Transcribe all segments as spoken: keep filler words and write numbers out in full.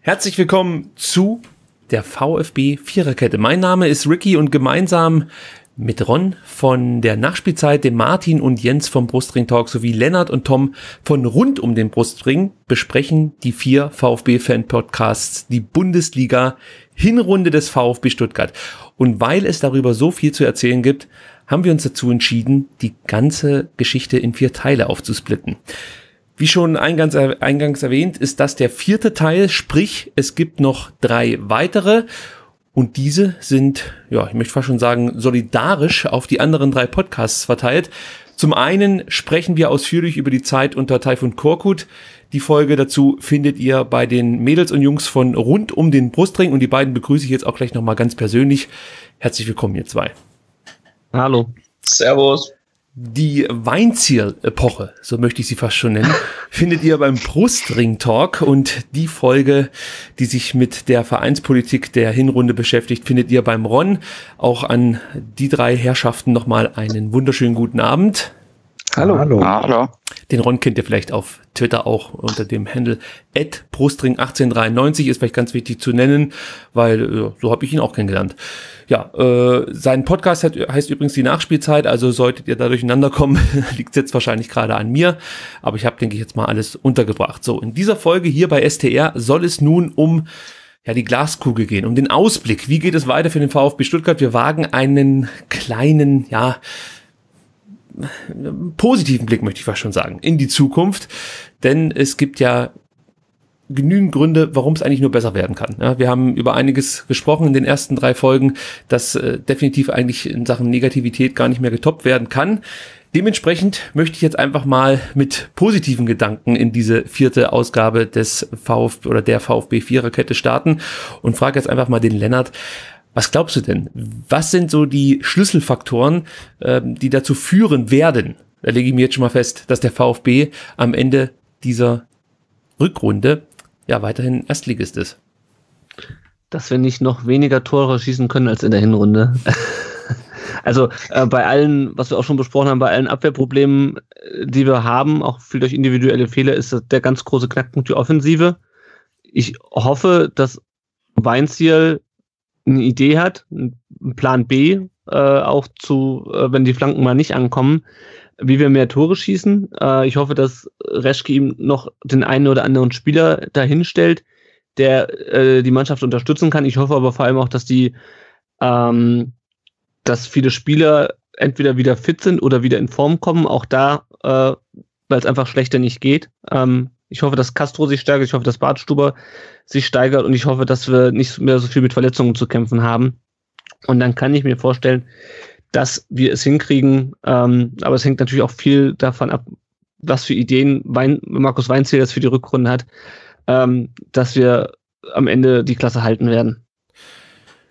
Herzlich willkommen zu der VfB Viererkette. Mein Name ist Ricky und gemeinsam mit Ron von der Nachspielzeit, dem Martin und Jens vom Brustring Talk sowie Lennart und Tom von Rund um den Brustring besprechen die vier VfB-Fan-Podcasts, die Bundesliga-Hinrunde des VfB Stuttgart. Und weil es darüber so viel zu erzählen gibt, haben wir uns dazu entschieden, die ganze Geschichte in vier Teile aufzusplitten. Wie schon eingangs erwähnt, ist das der vierte Teil, sprich es gibt noch drei weitere und diese sind, ja, ich möchte fast schon sagen, solidarisch auf die anderen drei Podcasts verteilt. Zum einen sprechen wir ausführlich über die Zeit unter Tayfun Korkut. Die Folge dazu findet ihr bei den Mädels und Jungs von Rund um den Brustring und die beiden begrüße ich jetzt auch gleich nochmal ganz persönlich. Herzlich willkommen, ihr zwei. Hallo. Servus. Die Weinzierl-Epoche, so möchte ich sie fast schon nennen, findet ihr beim Brustring Talk und die Folge, die sich mit der Vereinspolitik der Hinrunde beschäftigt, findet ihr beim Ron. Auch an die drei Herrschaften nochmal einen wunderschönen guten Abend. Hallo. Hallo. Hallo. Den Ron kennt ihr vielleicht auf Twitter auch unter dem Handle at brustring eins acht neun drei, ist vielleicht ganz wichtig zu nennen, weil so habe ich ihn auch kennengelernt. Ja, äh, sein Podcast hat, heißt übrigens die Nachspielzeit, also solltet ihr da durcheinander kommen, liegt jetzt wahrscheinlich gerade an mir, aber ich habe, denke ich, jetzt mal alles untergebracht. So, in dieser Folge hier bei S T R soll es nun um ja die Glaskugel gehen, um den Ausblick. Wie geht es weiter für den VfB Stuttgart? Wir wagen einen kleinen, ja, positiven Blick, möchte ich fast schon sagen, in die Zukunft, denn es gibt ja genügend Gründe, warum es eigentlich nur besser werden kann. Ja, wir haben über einiges gesprochen in den ersten drei Folgen, dass äh, definitiv eigentlich in Sachen Negativität gar nicht mehr getoppt werden kann. Dementsprechend möchte ich jetzt einfach mal mit positiven Gedanken in diese vierte Ausgabe des VfB oder der VfB-Viererkette starten und frage jetzt einfach mal den Lennart, was glaubst du denn? Was sind so die Schlüsselfaktoren, äh, die dazu führen werden? Da lege ich mir jetzt schon mal fest, dass der VfB am Ende dieser Rückrunde ja weiterhin Erstligist ist. Dass wir nicht noch weniger Tore schießen können als in der Hinrunde. Also äh, bei allen, was wir auch schon besprochen haben, bei allen Abwehrproblemen, die wir haben, auch viel durch individuelle Fehler, ist der ganz große Knackpunkt die Offensive. Ich hoffe, dass Weinzierl eine Idee hat, einen Plan B, äh, auch zu, äh, wenn die Flanken mal nicht ankommen, wie wir mehr Tore schießen. Äh, ich hoffe, dass Reschke ihm noch den einen oder anderen Spieler dahinstellt, der äh, die Mannschaft unterstützen kann. Ich hoffe aber vor allem auch, dass die, ähm, dass viele Spieler entweder wieder fit sind oder wieder in Form kommen, auch da, äh, weil es einfach schlechter nicht geht. Ähm, Ich hoffe, dass Castro sich steigert, ich hoffe, dass Badstuber sich steigert und ich hoffe, dass wir nicht mehr so viel mit Verletzungen zu kämpfen haben. Und dann kann ich mir vorstellen, dass wir es hinkriegen, ähm, aber es hängt natürlich auch viel davon ab, was für Ideen Wein, Markus Weinzierl das für die Rückrunde hat, ähm, dass wir am Ende die Klasse halten werden.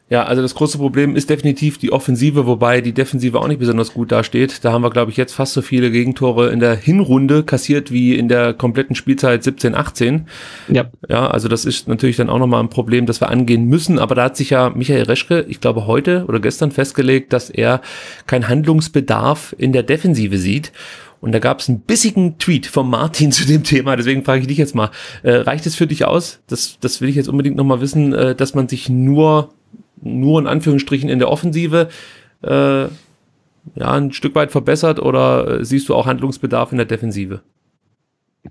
Ja, also das große Problem ist definitiv die Offensive, wobei die Defensive auch nicht besonders gut dasteht. Da haben wir, glaube ich, jetzt fast so viele Gegentore in der Hinrunde kassiert wie in der kompletten Spielzeit siebzehn achtzehn. Ja. Ja, also das ist natürlich dann auch nochmal ein Problem, das wir angehen müssen. Aber da hat sich ja Michael Reschke, ich glaube, heute oder gestern festgelegt, dass er keinen Handlungsbedarf in der Defensive sieht. Und da gab es einen bissigen Tweet von Martin zu dem Thema, deswegen frage ich dich jetzt mal, äh, reicht es für dich aus? Das, das will ich jetzt unbedingt nochmal wissen, äh, dass man sich nur... nur in Anführungsstrichen in der Offensive äh, ja, ein Stück weit verbessert oder siehst du auch Handlungsbedarf in der Defensive?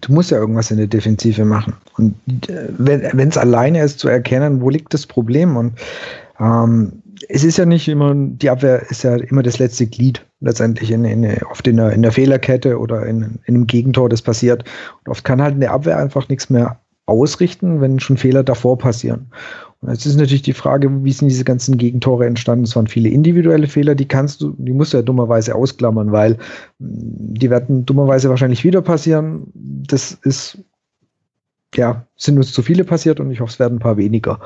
Du musst ja irgendwas in der Defensive machen. Und wenn es alleine ist, zu erkennen, wo liegt das Problem? Und ähm, es ist ja nicht immer, die Abwehr ist ja immer das letzte Glied, letztendlich in, in, oft in der, in der Fehlerkette oder in, in einem Gegentor, das passiert. Und oft kann halt in der Abwehr einfach nichts mehr ausrichten, wenn schon Fehler davor passieren. Und jetzt ist natürlich die Frage, wie sind diese ganzen Gegentore entstanden? Es waren viele individuelle Fehler, die kannst du, die musst du ja dummerweise ausklammern, weil die werden dummerweise wahrscheinlich wieder passieren. Das ist, ja, sind uns zu viele passiert und ich hoffe, es werden ein paar weniger.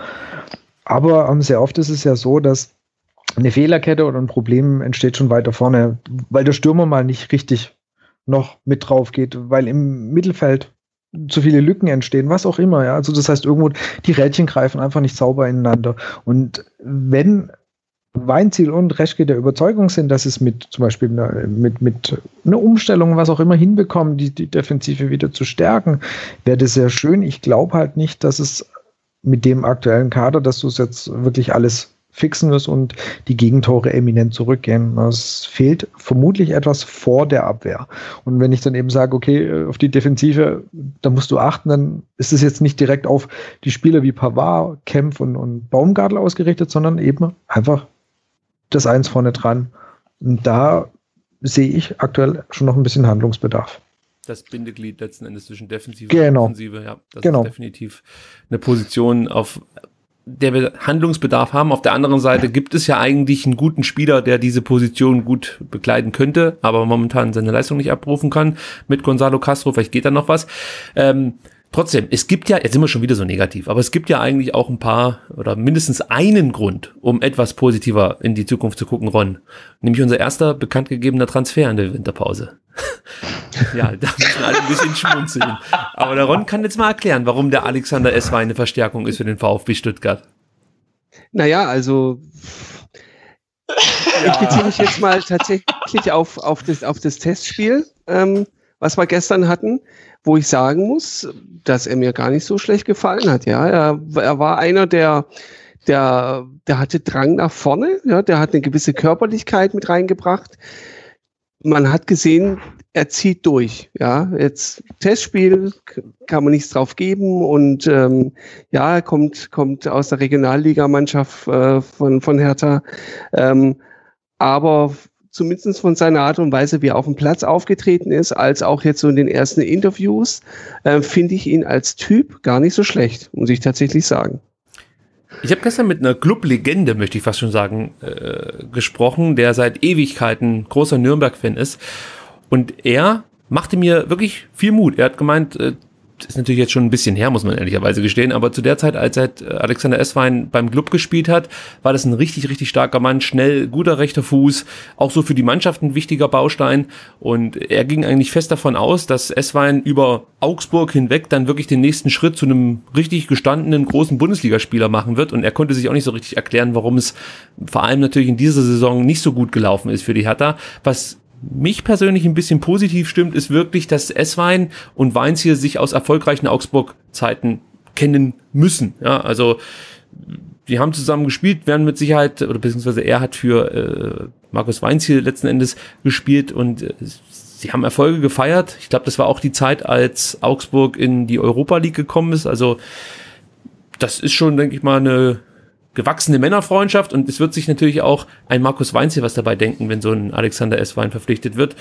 Aber ähm, sehr oft ist es ja so, dass eine Fehlerkette oder ein Problem entsteht schon weiter vorne, weil der Stürmer mal nicht richtig noch mit drauf geht, weil im Mittelfeld zu viele Lücken entstehen, was auch immer, ja. Also das heißt, irgendwo die Rädchen greifen einfach nicht sauber ineinander. Und wenn Weinzierl und Reschke der Überzeugung sind, dass es mit zum Beispiel eine, mit, mit einer Umstellung, was auch immer, hinbekommen, die, die Defensive wieder zu stärken, wäre das sehr schön. Ich glaube halt nicht, dass es mit dem aktuellen Kader, dass du es jetzt wirklich alles fixen wirst und die Gegentore eminent zurückgehen. Es fehlt vermutlich etwas vor der Abwehr. Und wenn ich dann eben sage, okay, auf die Defensive, da musst du achten, dann ist es jetzt nicht direkt auf die Spieler wie Pavard, Kempf und, und Baumgartl ausgerichtet, sondern eben einfach das Eins vorne dran. Und da sehe ich aktuell schon noch ein bisschen Handlungsbedarf. Das Bindeglied letzten Endes zwischen Defensive genau. und Offensive, ja, das genau. ist definitiv eine Position, auf der wir Handlungsbedarf haben. Auf der anderen Seite gibt es ja eigentlich einen guten Spieler, der diese Position gut bekleiden könnte, aber momentan seine Leistung nicht abrufen kann. Mit Gonzalo Castro, vielleicht geht da noch was. Ähm, trotzdem, es gibt ja, jetzt sind wir schon wieder so negativ, aber es gibt ja eigentlich auch ein paar oder mindestens einen Grund, um etwas positiver in die Zukunft zu gucken, Ron. Nämlich unser erster bekannt gegebener Transfer in der Winterpause. Ja, da müssen alle ein bisschen schmunzeln. Aber der Ron kann jetzt mal erklären, warum der Alexander Esswein eine Verstärkung ist für den VfB Stuttgart. Naja, also ja. ich beziehe mich jetzt mal tatsächlich auf, auf, das, auf das Testspiel, ähm, was wir gestern hatten, wo ich sagen muss, dass er mir gar nicht so schlecht gefallen hat. Ja, er, er war einer, der, der, der hatte Drang nach vorne, ja, der hat eine gewisse Körperlichkeit mit reingebracht. Man hat gesehen, er zieht durch. Ja, jetzt Testspiel, kann man nichts drauf geben und ähm, ja, er kommt kommt aus der Regionalligamannschaft äh, von von Hertha, ähm, aber zumindest von seiner Art und Weise, wie er auf dem Platz aufgetreten ist, als auch jetzt so in den ersten Interviews, äh, finde ich ihn als Typ gar nicht so schlecht, muss ich tatsächlich sagen. Ich habe gestern mit einer Club-Legende, möchte ich fast schon sagen, äh, gesprochen, der seit Ewigkeiten großer Nürnberg-Fan ist. Und er machte mir wirklich viel Mut. Er hat gemeint, äh, ist natürlich jetzt schon ein bisschen her, muss man ehrlicherweise gestehen, aber zu der Zeit, als Alexander Esswein beim Club gespielt hat, war das ein richtig, richtig starker Mann, schnell, guter rechter Fuß, auch so für die Mannschaft ein wichtiger Baustein. Und er ging eigentlich fest davon aus, dass Esswein über Augsburg hinweg dann wirklich den nächsten Schritt zu einem richtig gestandenen großen Bundesligaspieler machen wird, und er konnte sich auch nicht so richtig erklären, warum es vor allem natürlich in dieser Saison nicht so gut gelaufen ist für die Hertha. Was mich persönlich ein bisschen positiv stimmt, ist wirklich, dass Esswein und Weinzierl sich aus erfolgreichen Augsburg-Zeiten kennen müssen. Ja, also die haben zusammen gespielt, werden mit Sicherheit, oder beziehungsweise er hat für äh, Markus Weinzierl letzten Endes gespielt, und äh, sie haben Erfolge gefeiert. Ich glaube, das war auch die Zeit, als Augsburg in die Europa League gekommen ist. Also das ist schon, denke ich mal, eine gewachsene Männerfreundschaft, und es wird sich natürlich auch ein Markus Weinzierl was dabei denken, wenn so ein Alexander Esswein verpflichtet wird.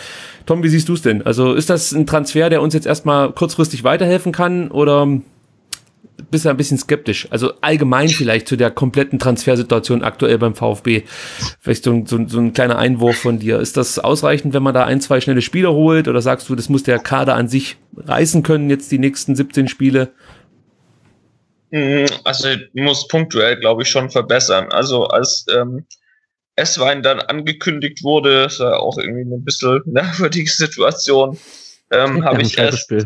Tom, wie siehst du es denn? Also ist das ein Transfer, der uns jetzt erstmal kurzfristig weiterhelfen kann, oder bist du ein bisschen skeptisch? Also allgemein vielleicht zu der kompletten Transfersituation aktuell beim VfB. Vielleicht so ein, so, so ein kleiner Einwurf von dir. Ist das ausreichend, wenn man da ein, zwei schnelle Spieler holt, oder sagst du, das muss der Kader an sich reißen können jetzt die nächsten siebzehn Spiele? Also muss punktuell, glaube ich, schon verbessern. Also als ähm, Esswein dann angekündigt wurde, das war auch irgendwie eine bisschen merkwürdige Situation, ähm, habe ich erst ne?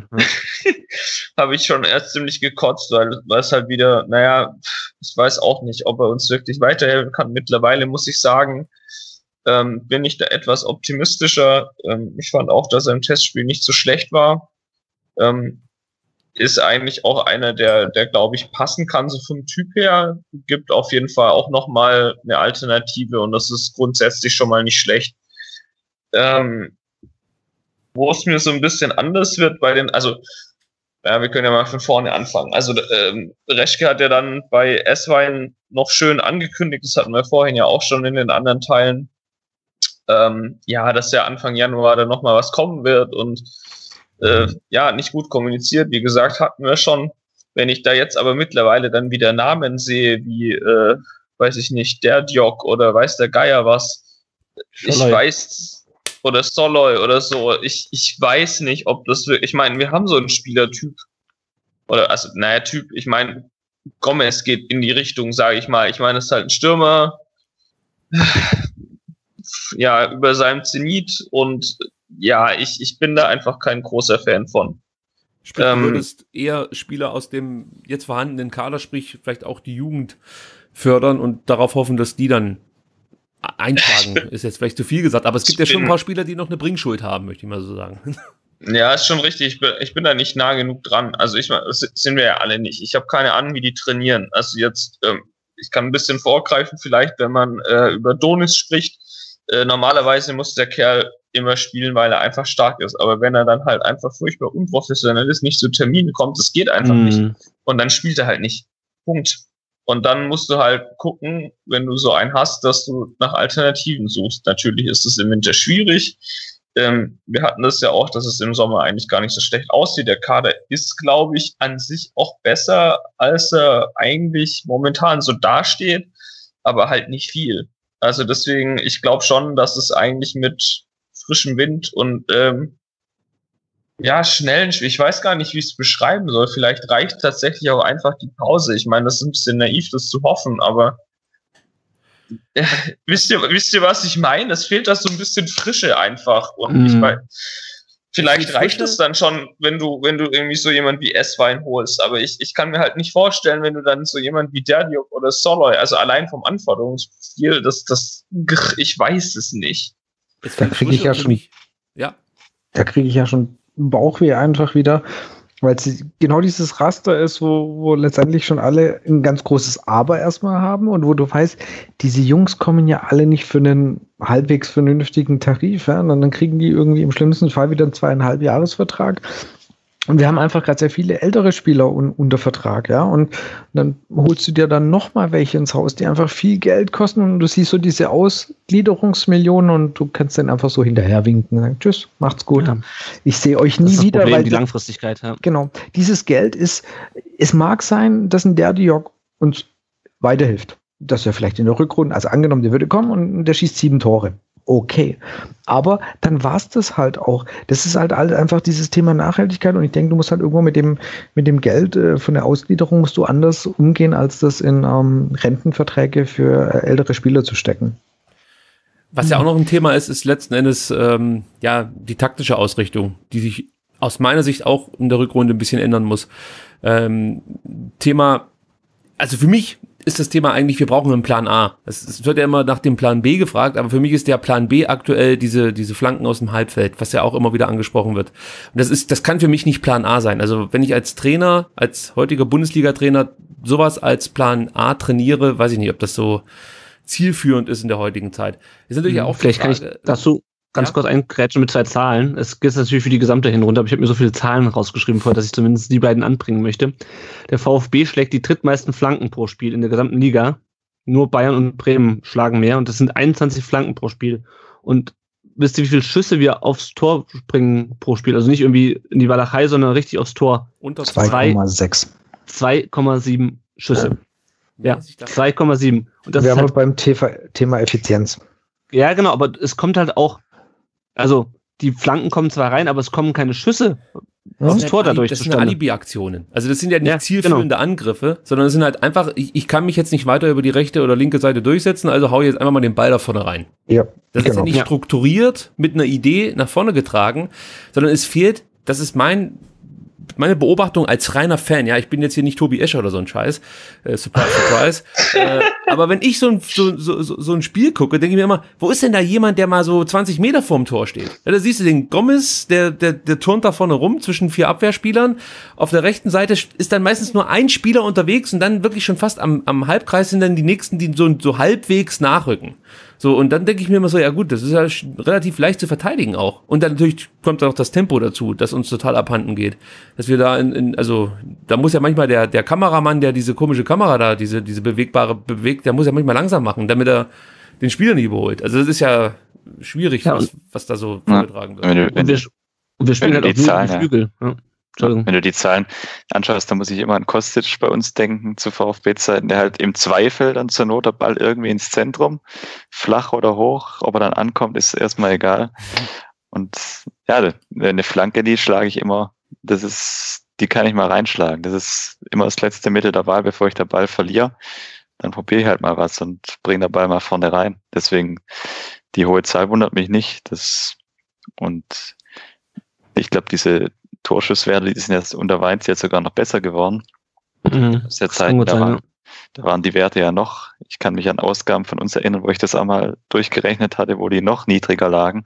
habe ich schon erst ziemlich gekotzt, weil es halt wieder, naja, ich weiß auch nicht, ob er uns wirklich weiterhelfen kann. Mittlerweile muss ich sagen, ähm, bin ich da etwas optimistischer. Ähm, ich fand auch, dass er im Testspiel nicht so schlecht war. Ähm, ist eigentlich auch einer, der, der glaube ich, passen kann, so vom Typ her. Gibt auf jeden Fall auch nochmal eine Alternative, und das ist grundsätzlich schon mal nicht schlecht. Ähm, wo es mir so ein bisschen anders wird bei den, also, ja, wir können ja mal von vorne anfangen. Also, ähm, Reschke hat ja dann bei Esswein noch schön angekündigt, das hatten wir vorhin ja auch schon in den anderen Teilen, ähm, ja, dass ja Anfang Januar dann nochmal was kommen wird, und Äh, ja, nicht gut kommuniziert. Wie gesagt, hatten wir schon. Wenn ich da jetzt aber mittlerweile dann wieder Namen sehe, wie, äh, weiß ich nicht, Derdiyok oder weiß der Geier was, Soloi. ich weiß, oder Soloi oder so, ich, ich weiß nicht, ob das wirklich, ich meine, wir haben so einen Spielertyp, oder, also, naja, Typ, ich meine, Gomez geht in die Richtung, sage ich mal, ich meine, das ist halt ein Stürmer, ja, über seinem Zenit, und ja, ich, ich bin da einfach kein großer Fan von. Sprich, ähm, du würdest eher Spieler aus dem jetzt vorhandenen Kader, sprich vielleicht auch die Jugend, fördern und darauf hoffen, dass die dann einschlagen. Ist jetzt vielleicht zu viel gesagt, aber es gibt ja schon ein paar Spieler, die noch eine Bringschuld haben, möchte ich mal so sagen. Ja, ist schon richtig. Ich bin, ich bin da nicht nah genug dran. Also ich meine, das sind wir ja alle nicht. Ich habe keine Ahnung, wie die trainieren. Also jetzt, ähm, ich kann ein bisschen vorgreifen vielleicht, wenn man äh, über Donis spricht. Äh, normalerweise muss der Kerl immer spielen, weil er einfach stark ist. Aber wenn er dann halt einfach furchtbar unprofessionell ist, nicht zu Terminen kommt, das geht einfach mhm. nicht. Und dann spielt er halt nicht. Punkt. Und dann musst du halt gucken, wenn du so einen hast, dass du nach Alternativen suchst. Natürlich ist es im Winter schwierig. Ähm, wir hatten das ja auch, dass es im Sommer eigentlich gar nicht so schlecht aussieht. Der Kader ist, glaube ich, an sich auch besser, als er eigentlich momentan so dasteht, aber halt nicht viel. Also deswegen, ich glaube schon, dass es eigentlich mit frischem Wind und ähm, ja, schnellen, ich weiß gar nicht, wie ich es beschreiben soll. Vielleicht reicht tatsächlich auch einfach die Pause. Ich meine, das ist ein bisschen naiv, das zu hoffen, aber äh, wisst ihr, wisst ihr, was ich meine? Es fehlt das so ein bisschen Frische einfach. Und mhm. ich mein, vielleicht reicht es dann schon, wenn du, wenn du irgendwie so jemand wie Esswein holst. Aber ich, ich kann mir halt nicht vorstellen, wenn du dann so jemand wie Derdiyok oder Soloi, also allein vom Anforderungsprofil, das, das, ich weiß es nicht. Jetzt da kriege ich ja schon, ja. Da kriege ich ja schon Bauchweh einfach wieder, weil es genau dieses Raster ist, wo, wo letztendlich schon alle ein ganz großes Aber erstmal haben und wo du weißt, diese Jungs kommen ja alle nicht für einen halbwegs vernünftigen Tarif, ja? Und dann kriegen die irgendwie im schlimmsten Fall wieder einen zweieinhalb Jahresvertrag. Und wir haben einfach gerade sehr viele ältere Spieler un- unter Vertrag, ja. Und dann holst du dir dann nochmal welche ins Haus, die einfach viel Geld kosten und du siehst so diese Ausgliederungsmillionen und du kannst dann einfach so hinterher winken und sagen, tschüss, macht's gut. Ja. Ich sehe euch nie das ist das wieder. Problem, weil die Langfristigkeit, ja. Genau. Dieses Geld ist, es mag sein, dass ein Derdiyok uns weiterhilft. Dass er vielleicht in der Rückrunde, also angenommen, der würde kommen und der schießt sieben Tore. Okay, aber dann war es das halt auch. Das ist halt einfach dieses Thema Nachhaltigkeit und ich denke, du musst halt irgendwo mit dem, mit dem Geld äh, von der Ausgliederung musst du anders umgehen, als das in ähm, Rentenverträge für äh, ältere Spieler zu stecken. Was ja auch noch ein Thema ist, ist letzten Endes ähm, ja die taktische Ausrichtung, die sich aus meiner Sicht auch in der Rückrunde ein bisschen ändern muss. Ähm, Thema, also für mich ist das Thema eigentlich, wir brauchen einen Plan A. Es wird ja immer nach dem Plan B gefragt, aber für mich ist der Plan B aktuell diese diese Flanken aus dem Halbfeld, was ja auch immer wieder angesprochen wird. Und das ist, das kann für mich nicht Plan A sein. Also wenn ich als Trainer, als heutiger Bundesliga-Trainer sowas als Plan A trainiere, weiß ich nicht, ob das so zielführend ist in der heutigen Zeit. Ist natürlich hm, auch vielleicht kann ich dazu ganz ja? kurz eingrätschen mit zwei Zahlen. Es geht natürlich für die gesamte Hinrunde, aber ich habe mir so viele Zahlen rausgeschrieben vorher, dass ich zumindest die beiden anbringen möchte. Der VfB schlägt die drittmeisten Flanken pro Spiel in der gesamten Liga. Nur Bayern und Bremen schlagen mehr und das sind einundzwanzig Flanken pro Spiel. Und wisst ihr, wie viele Schüsse wir aufs Tor bringen pro Spiel? Also nicht irgendwie in die Walachei, sondern richtig aufs Tor. Unter zwei Komma sechs. zwei Komma sieben Schüsse. Ja, ja zwei Komma sieben. Und das wir ist haben halt beim Thema Effizienz. Ja, genau, aber es kommt halt auch. Also, die Flanken kommen zwar rein, aber es kommen keine Schüsse aufs Tor dadurch zustande. Das sind Alibi-Aktionen. Also, das sind ja nicht ja, zielführende genau. Angriffe, sondern es sind halt einfach, ich, ich kann mich jetzt nicht weiter über die rechte oder linke Seite durchsetzen, also hau jetzt einfach mal den Ball da vorne rein. Ja, das genau. ist ja nicht ja. strukturiert mit einer Idee nach vorne getragen, sondern es fehlt, das ist mein, meine Beobachtung als reiner Fan, ja, ich bin jetzt hier nicht Tobi Escher oder so ein Scheiß, äh, surprise, surprise, äh, aber wenn ich so ein, so, so, so ein Spiel gucke, denke ich mir immer, wo ist denn da jemand, der mal so zwanzig Meter vorm Tor steht? Ja, da siehst du den Gomez, der, der, der turnt da vorne rum zwischen vier Abwehrspielern, auf der rechten Seite ist dann meistens nur ein Spieler unterwegs und dann wirklich schon fast am, am Halbkreis sind dann die nächsten, die so, so halbwegs nachrücken. So, und dann denke ich mir immer so, ja gut, das ist ja relativ leicht zu verteidigen auch. Und dann natürlich kommt da noch das Tempo dazu, das uns total abhanden geht. Dass wir da in, in also, da muss ja manchmal der, der Kameramann, der diese komische Kamera da, diese, diese bewegbare bewegt, der muss ja manchmal langsam machen, damit er den Spieler nicht überholt. Also, das ist ja schwierig, ja, was, was da so ja, vorgetragen wird. Wenn du, wenn, und wir, und wir spielen halt auf Zahlen, ja. Flügel. Ja. Wenn du die Zahlen anschaust, dann muss ich immer an Kostic bei uns denken, zu VfB-Zeiten, der halt im Zweifel dann zur Not der Ball irgendwie ins Zentrum, flach oder hoch, ob er dann ankommt, ist erstmal egal. Und ja, eine Flanke, die schlage ich immer, das ist, die kann ich mal reinschlagen. Das ist immer das letzte Mittel der Wahl, bevor ich den Ball verliere. Dann probiere ich halt mal was und bringe den Ball mal vorne rein. Deswegen, die hohe Zahl wundert mich nicht. Das, und ich glaube, diese Torschusswerte, die sind jetzt unter Weinz jetzt sogar noch besser geworden. Mhm. Aus der Zeit, da waren, da waren die Werte ja noch, ich kann mich an Ausgaben von uns erinnern, wo ich das einmal durchgerechnet hatte, wo die noch niedriger lagen.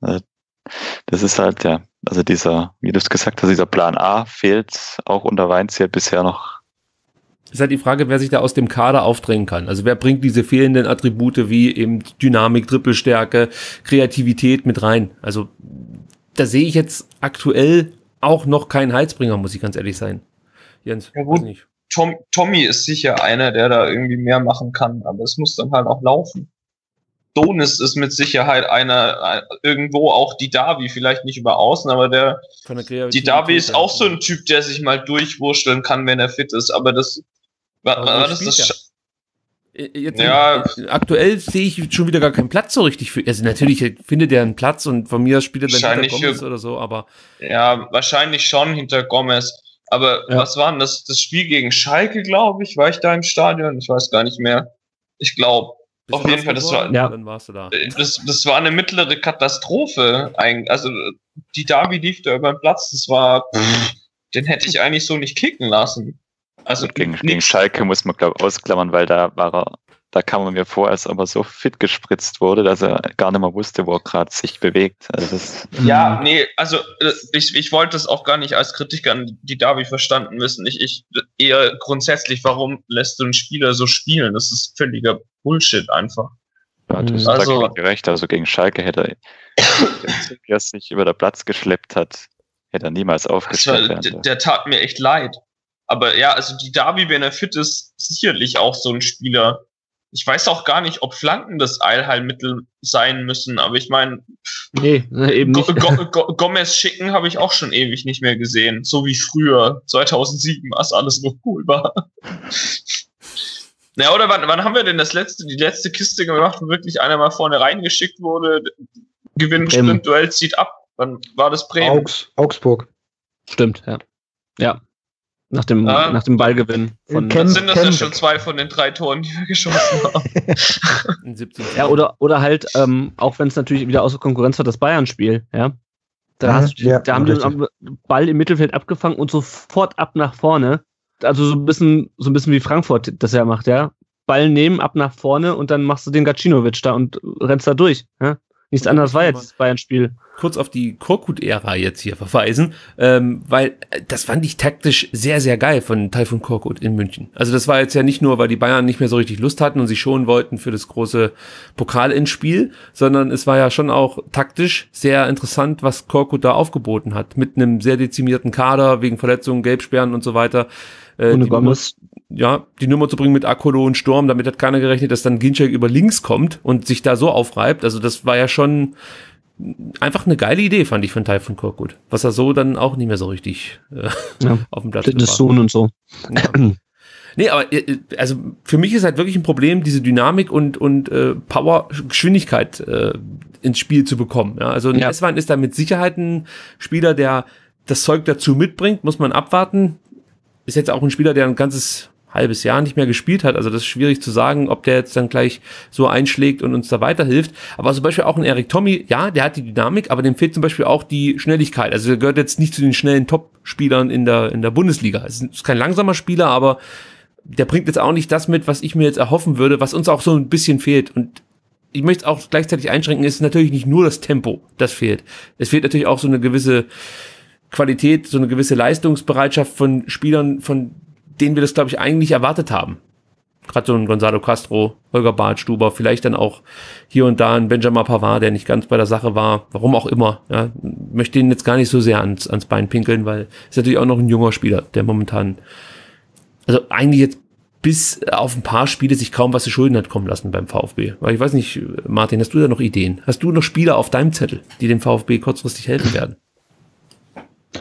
Das ist halt, ja, Also dieser, wie du es gesagt hast, dieser Plan A fehlt auch unter Weinzierl bisher noch. Es ist halt die Frage, wer sich da aus dem Kader aufdrängen kann. Also wer bringt diese fehlenden Attribute wie eben Dynamik, Trippelstärke, Kreativität mit rein? Also da sehe ich jetzt aktuell auch noch keinen Heizbringer, muss ich ganz ehrlich sein. Jens, ja, gut. Weiß nicht. Tom, Tommy ist sicher einer, der da irgendwie mehr machen kann, aber es muss dann halt auch laufen. Donis ist mit Sicherheit einer, irgendwo auch die Davi, vielleicht nicht über außen, aber der, der die Davi ist auch so ein Typ, der sich mal durchwurschteln kann, wenn er fit ist, aber das aber war das, das Sch- Jetzt ja. Aktuell sehe ich schon wieder gar keinen Platz so richtig für, also natürlich findet er einen Platz und von mir spielt er dann hinter Gomez oder so, aber ja, wahrscheinlich schon hinter Gomez, aber ja. Was war denn das, das Spiel gegen Schalke, glaube ich, war ich da im Stadion, ich weiß gar nicht mehr, ich glaube auf jeden Fall, das war, ja. Dann warst du da. Das, das war eine mittlere Katastrophe. Also die Derby lief da über den Platz. Das war, pff, den hätte ich eigentlich so nicht kicken lassen. Also gegen, gegen Schalke muss man, glaube ich, ausklammern, weil da war er, da kam er mir vor, als ob er so fit gespritzt wurde, dass er gar nicht mehr wusste, wo er gerade sich bewegt. Also das, ja, mhm. nee, also ich, ich wollte es auch gar nicht als Kritik an die Derby verstanden wissen. Ich, ich eher grundsätzlich, warum lässt du einen Spieler so spielen? Das ist völliger Bullshit einfach. Ja, das also, ist gerecht. Also gegen Schalke hätte er, der sich über den Platz geschleppt hat, hätte er niemals aufgestellt. Also, der, der tat mir echt leid. Aber ja, also die Derby, wenn er fit ist, sicherlich auch so ein Spieler. Ich weiß auch gar nicht, ob Flanken das Allheilmittel sein müssen, aber ich meine, nee, eben nicht. Go- Go- Go- Gomez schicken habe ich auch schon ewig nicht mehr gesehen, so wie früher, zweitausendsieben, als alles noch cool war. Naja, oder wann, wann haben wir denn das letzte, die letzte Kiste gemacht, wo wirklich einer mal vorne reingeschickt wurde, gewinnt Sprintduell, zieht ab, wann war das? Bremen? Augs- Augsburg. Stimmt, ja. Ja. Nach dem, ah, nach dem Ballgewinn. Von Ken, sind das Ken. Ja schon zwei von den drei Toren, die wir geschossen haben. Ja, oder, oder halt, ähm, auch wenn es natürlich wieder außer Konkurrenz war, das Bayern-Spiel, ja. Da, ja, hast du, ja, da haben die den Ball im Mittelfeld abgefangen und sofort ab nach vorne. Also so ein bisschen, so ein bisschen wie Frankfurt das ja macht, ja. Ball nehmen, ab nach vorne und dann machst du den Gacinovic da und rennst da durch, ja. Nichts anderes war jetzt das Bayern-Spiel. Kurz auf die Korkut-Ära jetzt hier verweisen, ähm, weil das fand ich taktisch sehr, sehr geil von Tayfun Korkut in München. Also das war jetzt ja nicht nur, weil die Bayern nicht mehr so richtig Lust hatten und sich schonen wollten für das große Pokal-Endspiel, sondern es war ja schon auch taktisch sehr interessant, was Korkut da aufgeboten hat. Mit einem sehr dezimierten Kader, wegen Verletzungen, Gelbsperren und so weiter. Äh, und Gomez. Ja, die Nummer zu bringen mit Akolo und Sturm, damit hat keiner gerechnet, dass dann Ginczek über links kommt und sich da so aufreibt. Also das war ja schon einfach eine geile Idee, fand ich, von Tayfun Korkut. Was er so dann auch nicht mehr so richtig äh, ja. auf dem Platz gebracht hat. Das Sohn und so. Ja. Nee, aber also für mich ist halt wirklich ein Problem, diese Dynamik und und äh, Power, Geschwindigkeit äh, ins Spiel zu bekommen. Ja, also ein ja. Esswein ist da mit Sicherheit ein Spieler, der das Zeug dazu mitbringt, muss man abwarten. Ist jetzt auch ein Spieler, der ein ganzes halbes Jahr nicht mehr gespielt hat, also das ist schwierig zu sagen, ob der jetzt dann gleich so einschlägt und uns da weiterhilft, aber zum Beispiel auch ein Erik Tommy, ja, der hat die Dynamik, aber dem fehlt zum Beispiel auch die Schnelligkeit, also der gehört jetzt nicht zu den schnellen Top-Spielern in der in der Bundesliga, es ist kein langsamer Spieler, aber der bringt jetzt auch nicht das mit, was ich mir jetzt erhoffen würde, was uns auch so ein bisschen fehlt. Und ich möchte auch gleichzeitig einschränken, es ist natürlich nicht nur das Tempo, das fehlt, es fehlt natürlich auch so eine gewisse Qualität, so eine gewisse Leistungsbereitschaft von Spielern, von den wir das, glaube ich, eigentlich erwartet haben. Gerade so ein Gonzalo Castro, Holger Badstuber, vielleicht dann auch hier und da ein Benjamin Pavard, der nicht ganz bei der Sache war, warum auch immer. Ja, möchte ihn jetzt gar nicht so sehr ans, ans Bein pinkeln, weil ist natürlich auch noch ein junger Spieler, der momentan, also eigentlich jetzt bis auf ein paar Spiele sich kaum was zu Schulden hat kommen lassen beim VfB. Weil ich weiß nicht, Martin, hast du da noch Ideen? Hast du noch Spieler auf deinem Zettel, die dem VfB kurzfristig helfen werden?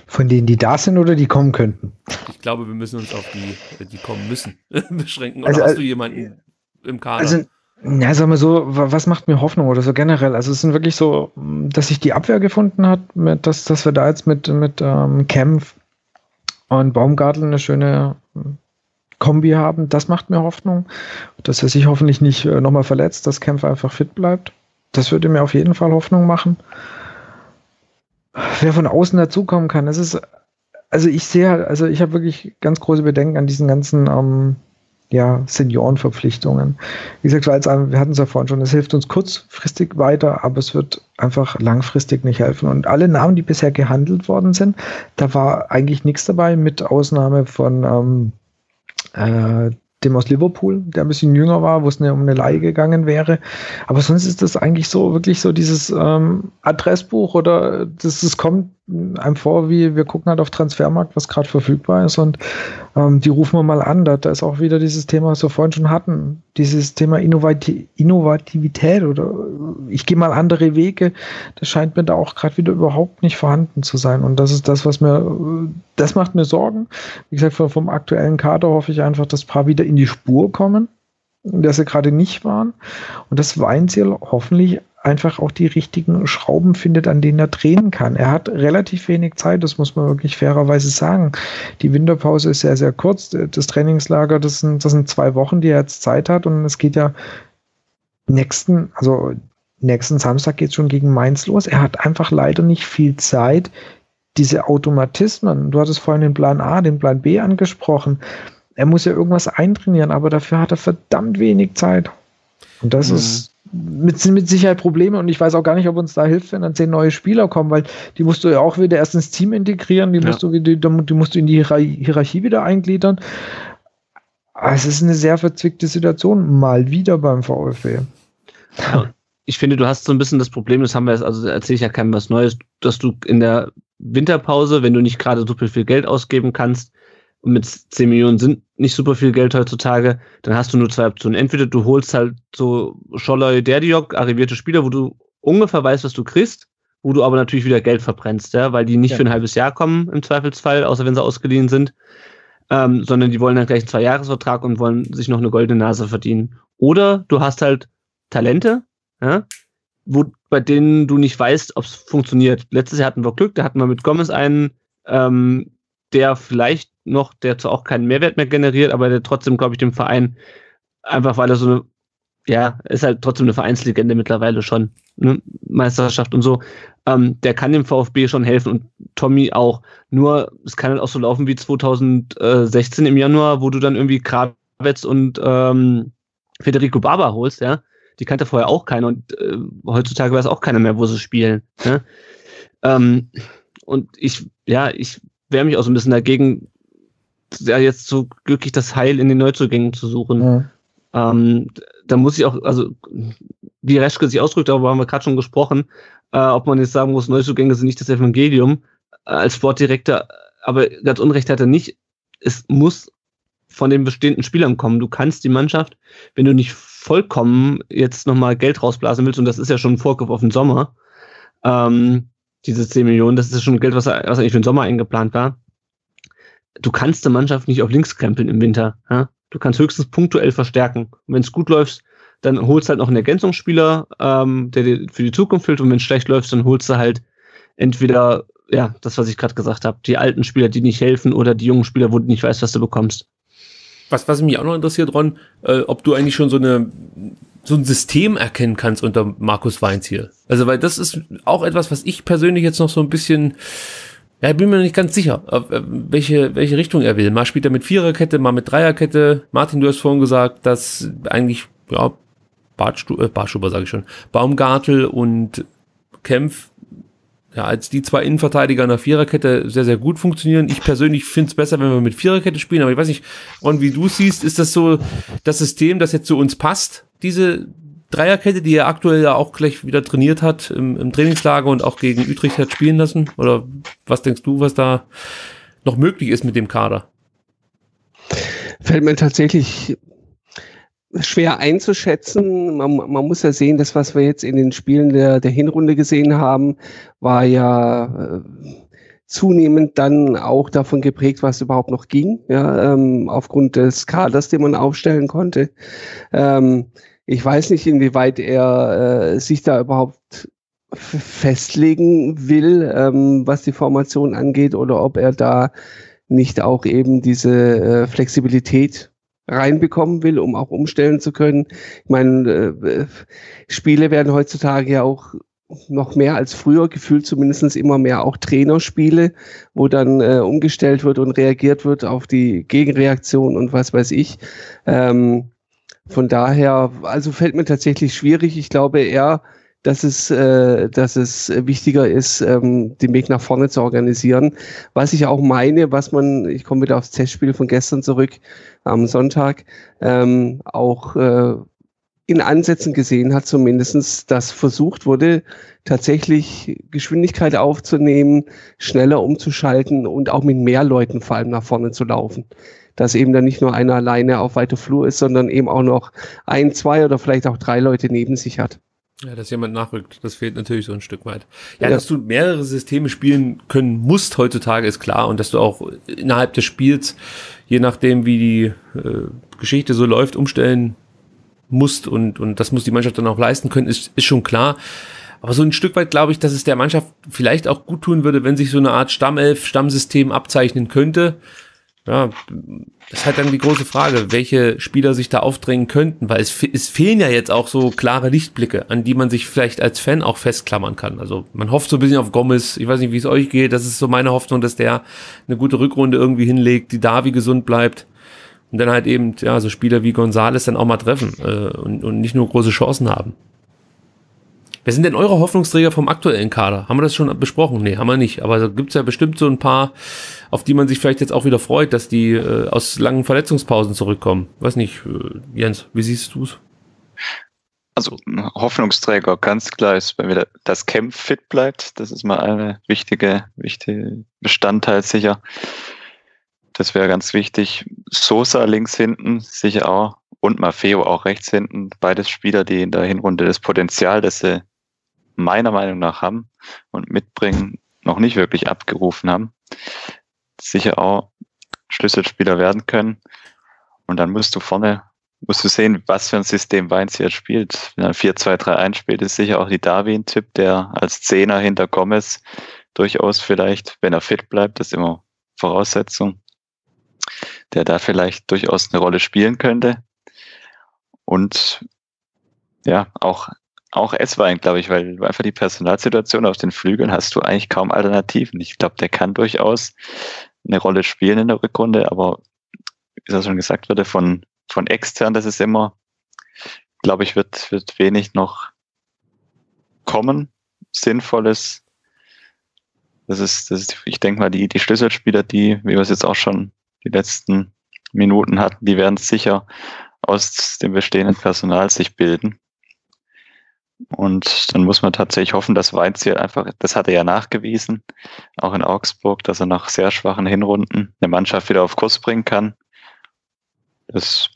Von denen, die da sind oder die kommen könnten? Ich glaube, wir müssen uns auf die, die kommen müssen, beschränken. Oder also, hast du jemanden im Kader? Also, na, sagen wir so, was macht mir Hoffnung oder so generell? Also es sind wirklich so, dass sich die Abwehr gefunden hat, mit, dass, dass wir da jetzt mit, mit ähm, Kempf und Baumgartl eine schöne Kombi haben. Das macht mir Hoffnung, dass er sich hoffentlich nicht äh, nochmal verletzt, dass Kempf einfach fit bleibt. Das würde mir auf jeden Fall Hoffnung machen. Wer von außen dazukommen kann, das ist, also ich sehe halt, also ich habe wirklich ganz große Bedenken an diesen ganzen ähm, ja, Seniorenverpflichtungen. Wie gesagt, wir hatten es ja vorhin schon, es hilft uns kurzfristig weiter, aber es wird einfach langfristig nicht helfen. Und alle Namen, die bisher gehandelt worden sind, da war eigentlich nichts dabei, mit Ausnahme von ähm, äh, dem aus Liverpool, der ein bisschen jünger war, wo es eine, um eine Leihe gegangen wäre. Aber sonst ist das eigentlich so, wirklich so dieses ähm, Adressbuch oder das, das kommt einem vor, wie wir gucken halt auf Transfermarkt, was gerade verfügbar ist und ähm, die rufen wir mal an. Da, da ist auch wieder dieses Thema, was wir vorhin schon hatten, dieses Thema Innovati- Innovativität oder ich gehe mal andere Wege, das scheint mir da auch gerade wieder überhaupt nicht vorhanden zu sein und das ist das, was mir, das macht mir Sorgen. Wie gesagt, vom, vom aktuellen Kader hoffe ich einfach, dass ein paar wieder in die Spur kommen, dass sie gerade nicht waren und das Weinzierl hoffentlich einfach auch die richtigen Schrauben findet, an denen er drehen kann. Er hat relativ wenig Zeit, das muss man wirklich fairerweise sagen. Die Winterpause ist sehr, sehr kurz. Das Trainingslager, das sind, das sind zwei Wochen, die er jetzt Zeit hat und es geht ja nächsten, also nächsten Samstag geht es schon gegen Mainz los. Er hat einfach leider nicht viel Zeit, diese Automatismen, du hattest vorhin den Plan A, den Plan B angesprochen, er muss ja irgendwas eintrainieren, aber dafür hat er verdammt wenig Zeit. Und das mhm. ist Mit, mit Sicherheit Probleme und ich weiß auch gar nicht, ob uns da hilft, wenn dann zehn neue Spieler kommen, weil die musst du ja auch wieder erst ins Team integrieren, die, ja. musst, du, die, die musst du in die Hierarchie wieder eingliedern. Es ist eine sehr verzwickte Situation, mal wieder beim VfB. Ja, ich finde, du hast so ein bisschen das Problem, das haben wir jetzt, also erzähle ich ja keinem was Neues, dass du in der Winterpause, wenn du nicht gerade super viel Geld ausgeben kannst, und mit zehn Millionen sind nicht super viel Geld heutzutage, dann hast du nur zwei Optionen. Entweder du holst halt so Soloi, Derdiyok, arrivierte Spieler, wo du ungefähr weißt, was du kriegst, wo du aber natürlich wieder Geld verbrennst, ja, weil die nicht ja. für ein halbes Jahr kommen im Zweifelsfall, außer wenn sie ausgeliehen sind, ähm, sondern die wollen dann gleich einen Zweijahresvertrag und wollen sich noch eine goldene Nase verdienen. Oder du hast halt Talente, ja, wo, bei denen du nicht weißt, ob es funktioniert. Letztes Jahr hatten wir Glück, da hatten wir mit Gomez einen, ähm, der vielleicht noch, der zwar auch keinen Mehrwert mehr generiert, aber der trotzdem, glaube ich, dem Verein, einfach weil er so eine, ja, ist halt trotzdem eine Vereinslegende mittlerweile schon, ne? Meisterschaft und so, ähm, der kann dem VfB schon helfen und Tommy auch. Nur, es kann halt auch so laufen wie zwanzig sechzehn im Januar, wo du dann irgendwie Krawetz und ähm, Federico Barber holst, ja, die kannte vorher auch keiner und äh, heutzutage weiß auch keiner mehr, wo sie spielen. Ne? Ähm, und ich, ja, ich wehre mich auch so ein bisschen dagegen, ja, jetzt so glücklich das Heil in den Neuzugängen zu suchen. Mhm. Ähm, da muss ich auch, also wie Reschke sich ausdrückt, darüber haben wir gerade schon gesprochen, äh, ob man jetzt sagen muss, Neuzugänge sind nicht das Evangelium, äh, als Sportdirektor, aber ganz Unrecht hat er nicht. Es muss von den bestehenden Spielern kommen. Du kannst die Mannschaft, wenn du nicht vollkommen jetzt nochmal Geld rausblasen willst, und das ist ja schon ein Vorgriff auf den Sommer, ähm, diese zehn Millionen, das ist ja schon Geld, was, was eigentlich für den Sommer eingeplant war. Du kannst die Mannschaft nicht auf links krempeln im Winter. Ja? Du kannst höchstens punktuell verstärken. Und wenn es gut läuft, dann holst du halt noch einen Ergänzungsspieler, ähm, der dir für die Zukunft hilft. Und wenn es schlecht läuft, dann holst du halt entweder, ja, das, was ich gerade gesagt habe, die alten Spieler, die nicht helfen, oder die jungen Spieler, wo du nicht weißt, was du bekommst. Was, was mich auch noch interessiert, Ron, äh, ob du eigentlich schon so eine so ein System erkennen kannst unter Markus Weinzierl. Also, weil das ist auch etwas, was ich persönlich jetzt noch so ein bisschen... Ja, ich bin mir nicht ganz sicher, welche welche Richtung er will. Mal spielt er mit Viererkette, mal mit Dreierkette. Martin, du hast vorhin gesagt, dass eigentlich, ja, Badstuber, äh, Badstuber sage ich schon, Baumgartl und Kempf, ja, als die zwei Innenverteidiger in der Viererkette sehr, sehr gut funktionieren. Ich persönlich finde es besser, wenn wir mit Viererkette spielen, aber ich weiß nicht, Ron, wie du es siehst, ist das so das System, das jetzt zu uns passt, diese Dreierkette, die er aktuell ja auch gleich wieder trainiert hat im, im Trainingslager und auch gegen Utrecht hat spielen lassen? Oder was denkst du, was da noch möglich ist mit dem Kader? Fällt mir tatsächlich schwer einzuschätzen. Man, man muss ja sehen, das, was wir jetzt in den Spielen der, der Hinrunde gesehen haben, war ja... Äh, zunehmend dann auch davon geprägt, was überhaupt noch ging, ja, ähm, aufgrund des Kaders, den man aufstellen konnte. Ähm, ich weiß nicht, inwieweit er äh, sich da überhaupt f- festlegen will, ähm, was die Formation angeht, oder ob er da nicht auch eben diese äh, Flexibilität reinbekommen will, um auch umstellen zu können. Ich meine, äh, Spiele werden heutzutage ja auch noch mehr als früher, gefühlt zumindest immer mehr auch Trainerspiele, wo dann äh, umgestellt wird und reagiert wird auf die Gegenreaktion und was weiß ich. Ähm, von daher, also fällt mir tatsächlich schwierig. Ich glaube eher, dass es, äh, dass es wichtiger ist, ähm, den Weg nach vorne zu organisieren. Was ich auch meine, was man, ich komme wieder aufs Testspiel von gestern zurück, am Sonntag, ähm, auch äh, in Ansätzen gesehen hat zumindestens, dass versucht wurde, tatsächlich Geschwindigkeit aufzunehmen, schneller umzuschalten und auch mit mehr Leuten vor allem nach vorne zu laufen. Dass eben dann nicht nur einer alleine auf weiter Flur ist, sondern eben auch noch ein, zwei oder vielleicht auch drei Leute neben sich hat. Ja, dass jemand nachrückt, das fehlt natürlich so ein Stück weit. Ja, ja, dass du mehrere Systeme spielen können musst heutzutage, ist klar. Und dass du auch innerhalb des Spiels, je nachdem wie die äh, Geschichte so läuft, umstellen musst. Und und das muss die Mannschaft dann auch leisten können, ist, ist schon klar. Aber so ein Stück weit glaube ich, dass es der Mannschaft vielleicht auch gut tun würde, wenn sich so eine Art Stammelf, Stammsystem abzeichnen könnte. Ja, das ist halt dann die große Frage, welche Spieler sich da aufdrängen könnten, weil es, es fehlen ja jetzt auch so klare Lichtblicke, an die man sich vielleicht als Fan auch festklammern kann. Also man hofft so ein bisschen auf Gomez, ich weiß nicht, wie es euch geht, das ist so meine Hoffnung, dass der eine gute Rückrunde irgendwie hinlegt, die Davi gesund bleibt und dann halt eben ja so Spieler wie González dann auch mal treffen äh, und, und nicht nur große Chancen haben. Wer sind denn eure Hoffnungsträger vom aktuellen Kader? Haben wir das schon besprochen? Nee, haben wir nicht. Aber da gibt es ja bestimmt so ein paar, auf die man sich vielleicht jetzt auch wieder freut, dass die äh, aus langen Verletzungspausen zurückkommen. Weiß nicht, äh, Jens, wie siehst du es? Also Hoffnungsträger, ganz klar ist, wenn wir das Kempf fit bleibt, das ist mal eine wichtige, wichtige Bestandteil sicher. Das wäre ganz wichtig. Sosa links hinten, sicher auch. Und Maffeo auch rechts hinten. Beides Spieler, die in der Hinrunde das Potenzial, das sie meiner Meinung nach haben und mitbringen, noch nicht wirklich abgerufen haben, sicher auch Schlüsselspieler werden können. Und dann musst du vorne, musst du sehen, was für ein System Weinzierl spielt. Wenn er vier zwei drei eins spielt, ist sicher auch die Darwin-Tipp, der als Zehner hinter Gomez durchaus vielleicht, wenn er fit bleibt, das ist immer Voraussetzung, der da vielleicht durchaus eine Rolle spielen könnte. Und ja, auch Auch Esswein, glaube ich, weil einfach die Personalsituation auf den Flügeln hast du eigentlich kaum Alternativen. Ich glaube, der kann durchaus eine Rolle spielen in der Rückrunde, aber wie das schon gesagt wurde, von, von extern, das ist immer, glaube ich, wird, wird wenig noch kommen. Sinnvolles. Das ist, das ist, ich denke mal, die, die Schlüsselspieler, die, wie wir es jetzt auch schon die letzten Minuten hatten, die werden sicher aus dem bestehenden Personal sich bilden. Und dann muss man tatsächlich hoffen, dass Weinzierl einfach, das hat er ja nachgewiesen, auch in Augsburg, dass er nach sehr schwachen Hinrunden eine Mannschaft wieder auf Kurs bringen kann. Das,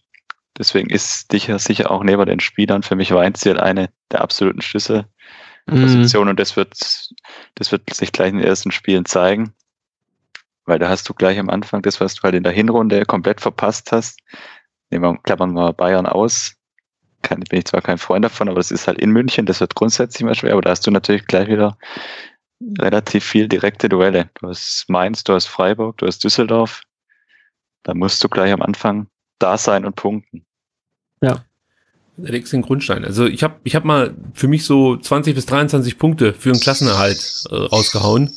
deswegen ist sicher auch neben den Spielern für mich Weinzierl eine der absoluten Schlüsselpositionen. Mhm. Und das wird, das wird sich gleich in den ersten Spielen zeigen, weil da hast du gleich am Anfang das, was du halt in der Hinrunde komplett verpasst hast. Nehmen wir, klappern wir mal Bayern aus. Kann, bin ich zwar kein Freund davon, aber das ist halt in München, das wird grundsätzlich mal schwer, aber da hast du natürlich gleich wieder relativ viel direkte Duelle. Du hast Mainz, du hast Freiburg, du hast Düsseldorf. Da musst du gleich am Anfang da sein und punkten. Ja. Da legst du den Grundstein. Also ich habe ich hab mal für mich so zwanzig bis dreiundzwanzig Punkte für einen Klassenerhalt äh, rausgehauen.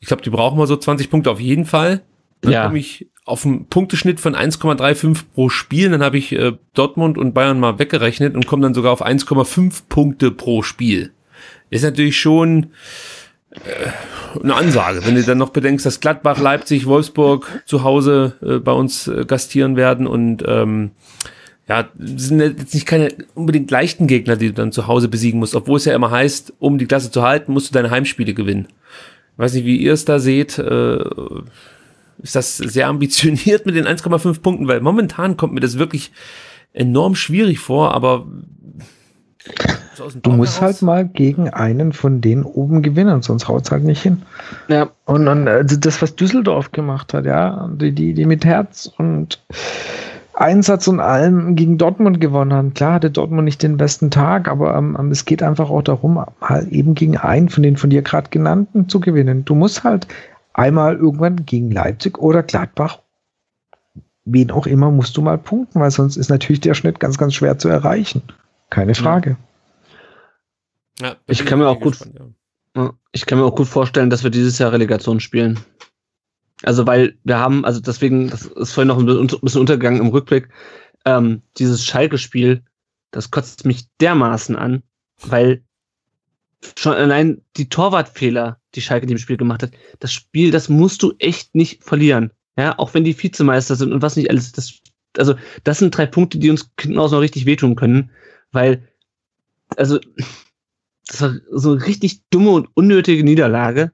Ich glaube, die brauchen wir so zwanzig Punkte auf jeden Fall. Dann ja. komme ich auf einen Punkteschnitt von eins Komma fünfunddreißig pro Spiel, dann habe ich äh, Dortmund und Bayern mal weggerechnet und komme dann sogar auf eins Komma fünf Punkte pro Spiel. Ist natürlich schon äh, eine Ansage, wenn du dann noch bedenkst, dass Gladbach, Leipzig, Wolfsburg zu Hause äh, bei uns äh, gastieren werden und ähm, ja, sind jetzt nicht keine unbedingt leichten Gegner, die du dann zu Hause besiegen musst, obwohl es ja immer heißt, um die Klasse zu halten, musst du deine Heimspiele gewinnen. Ich weiß nicht, wie ihr es da seht, äh, ist das sehr ambitioniert mit den eins Komma fünf Punkten, weil momentan kommt mir das wirklich enorm schwierig vor, aber so aus dem du Tor musst heraus halt mal gegen einen von denen oben gewinnen, sonst haut es halt nicht hin. Ja. Und dann, also das, was Düsseldorf gemacht hat, ja, die, die, die mit Herz und Einsatz und allem gegen Dortmund gewonnen haben. Klar hatte Dortmund nicht den besten Tag, aber ähm, es geht einfach auch darum, halt eben gegen einen von den von dir gerade genannten zu gewinnen. Du musst halt einmal irgendwann gegen Leipzig oder Gladbach, wen auch immer, musst du mal punkten, weil sonst ist natürlich der Schnitt ganz, ganz schwer zu erreichen. Keine Frage. Ja, ich kann mir auch gut, gespannt, ja. ich kann mir auch gut vorstellen, dass wir dieses Jahr Relegation spielen. Also, weil wir haben, also deswegen, das ist vorhin noch ein bisschen untergegangen im Rückblick, ähm, dieses Schalke-Spiel, das kotzt mich dermaßen an, weil schon allein die Torwartfehler, die Schalke in dem Spiel gemacht hat, das Spiel, das musst du echt nicht verlieren. Ja, auch wenn die Vizemeister sind und was nicht alles, das, also, das sind drei Punkte, die uns hinten aus noch richtig wehtun können, weil, also, das war so eine richtig dumme und unnötige Niederlage.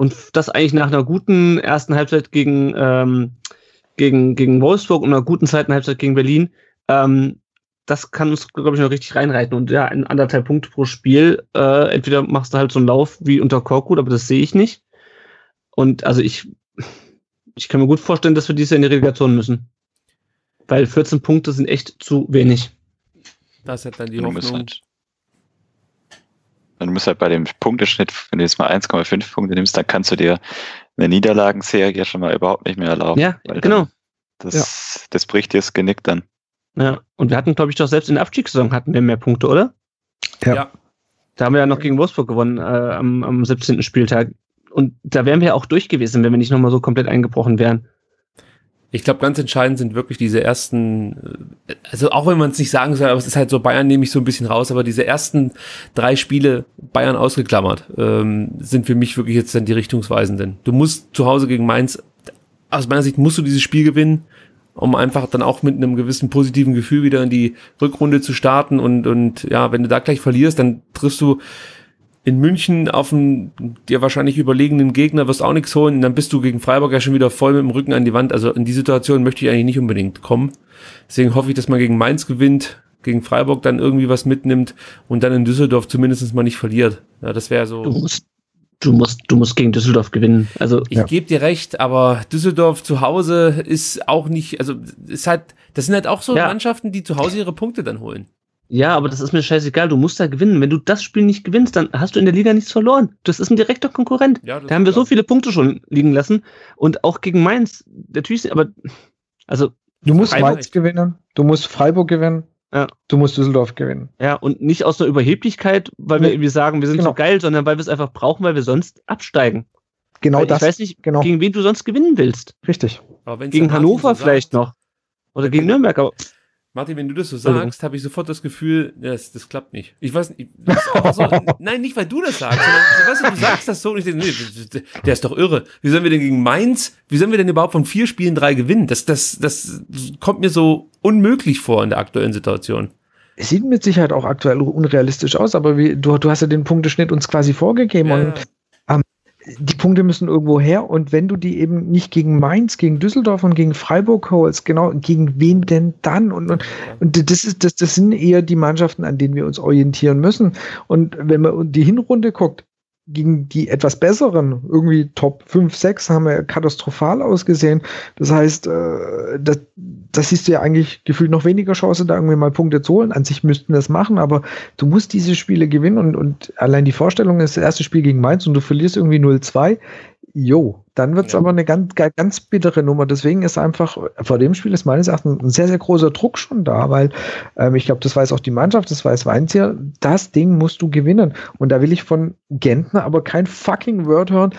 Und das eigentlich nach einer guten ersten Halbzeit gegen, ähm, gegen, gegen Wolfsburg und einer guten zweiten Halbzeit gegen Berlin. Ähm, das kann uns, glaube ich, noch richtig reinreiten. Und ja, ein anderthalb Punkte pro Spiel. Äh, entweder machst du halt so einen Lauf wie unter Korkut, aber das sehe ich nicht. Und also ich, ich kann mir gut vorstellen, dass wir dieses Jahr in die Relegation müssen. Weil vierzehn Punkte sind echt zu wenig. Das hat dann die Hoffnung. Du musst halt bei dem Punkteschnitt, wenn du jetzt mal eins Komma fünf Punkte nimmst, dann kannst du dir eine Niederlagenserie schon mal überhaupt nicht mehr erlauben. Ja, weil genau. Das, ja. das bricht dir das Genick dann. Ja, und wir hatten, glaube ich, doch selbst in der Abstiegssaison hatten wir mehr Punkte, oder? Ja. ja. Da haben wir ja noch gegen Wolfsburg gewonnen äh, am, am siebzehnten Spieltag. Und da wären wir ja auch durch gewesen, wenn wir nicht nochmal so komplett eingebrochen wären. Ich glaube, ganz entscheidend sind wirklich diese ersten, also auch wenn man es nicht sagen soll, aber es ist halt so, Bayern nehme ich so ein bisschen raus, aber diese ersten drei Spiele, Bayern ausgeklammert, ähm, sind für mich wirklich jetzt dann die Richtungsweisenden. Du musst zu Hause gegen Mainz, aus meiner Sicht musst du dieses Spiel gewinnen, um einfach dann auch mit einem gewissen positiven Gefühl wieder in die Rückrunde zu starten und und ja, wenn du da gleich verlierst, dann triffst du in München auf einen dir wahrscheinlich überlegenen Gegner, wirst auch nichts holen und dann bist du gegen Freiburg ja schon wieder voll mit dem Rücken an die Wand. Also in die Situation möchte ich eigentlich nicht unbedingt kommen. Deswegen hoffe ich, dass man gegen Mainz gewinnt, gegen Freiburg dann irgendwie was mitnimmt und dann in Düsseldorf zumindest mal nicht verliert. Ja, das wäre so. Du musst, du musst, du musst gegen Düsseldorf gewinnen. Also ich ja. gebe dir recht, aber Düsseldorf zu Hause ist auch nicht, also ist halt, das sind halt auch so ja. Mannschaften, die zu Hause ihre Punkte dann holen. Ja, aber das ist mir scheißegal, du musst da gewinnen. Wenn du das Spiel nicht gewinnst, dann hast du in der Liga nichts verloren. Das ist ein direkter Konkurrent. Ja, da haben wir klar. so viele Punkte schon liegen lassen. Und auch gegen Mainz, natürlich, aber also du musst Freiburg. Mainz gewinnen, du musst Freiburg gewinnen, ja. du musst Düsseldorf gewinnen. Ja, und nicht aus einer Überheblichkeit, weil nee. wir irgendwie sagen, wir sind genau. so geil, sondern weil wir es einfach brauchen, weil wir sonst absteigen. Genau weil das. Ich weiß nicht, genau. gegen wen du sonst gewinnen willst. Richtig. Aber gegen Hannover so vielleicht sagt. noch. Oder gegen Nürnberg, aber Martin, wenn du das so sagst, habe ich sofort das Gefühl, das, das klappt nicht. Ich weiß nicht. So, nein, nicht, weil du das sagst, sondern weißt du, du sagst das so und ich denke, nee, der ist doch irre. Wie sollen wir denn gegen Mainz, wie sollen wir denn überhaupt von vier Spielen drei gewinnen? Das, das, das kommt mir so unmöglich vor in der aktuellen Situation. Es sieht mit Sicherheit auch aktuell unrealistisch aus, aber wie, du, du hast ja den Punkteschnitt uns quasi vorgegeben. Ja. Und die Punkte müssen irgendwo her und wenn du die eben nicht gegen Mainz, gegen Düsseldorf und gegen Freiburg holst, genau, gegen wen denn dann? Und, und, und das ist, das, das sind eher die Mannschaften, an denen wir uns orientieren müssen. Und wenn man die Hinrunde guckt, gegen die etwas besseren, irgendwie Top fünf, sechs, haben wir katastrophal ausgesehen. Das heißt, äh, das, das siehst du ja eigentlich gefühlt noch weniger Chance, da irgendwie mal Punkte zu holen. An sich müssten das machen, aber du musst diese Spiele gewinnen und, und allein die Vorstellung ist das erste Spiel gegen Mainz und du verlierst irgendwie null zwei. Jo, dann wird es ja. aber eine ganz, ganz bittere Nummer. Deswegen ist einfach, vor dem Spiel ist meines Erachtens ein sehr, sehr großer Druck schon da, weil ähm, ich glaube, das weiß auch die Mannschaft, das weiß Weinzierl, das Ding musst du gewinnen. Und da will ich von Gentner aber kein fucking Word hören,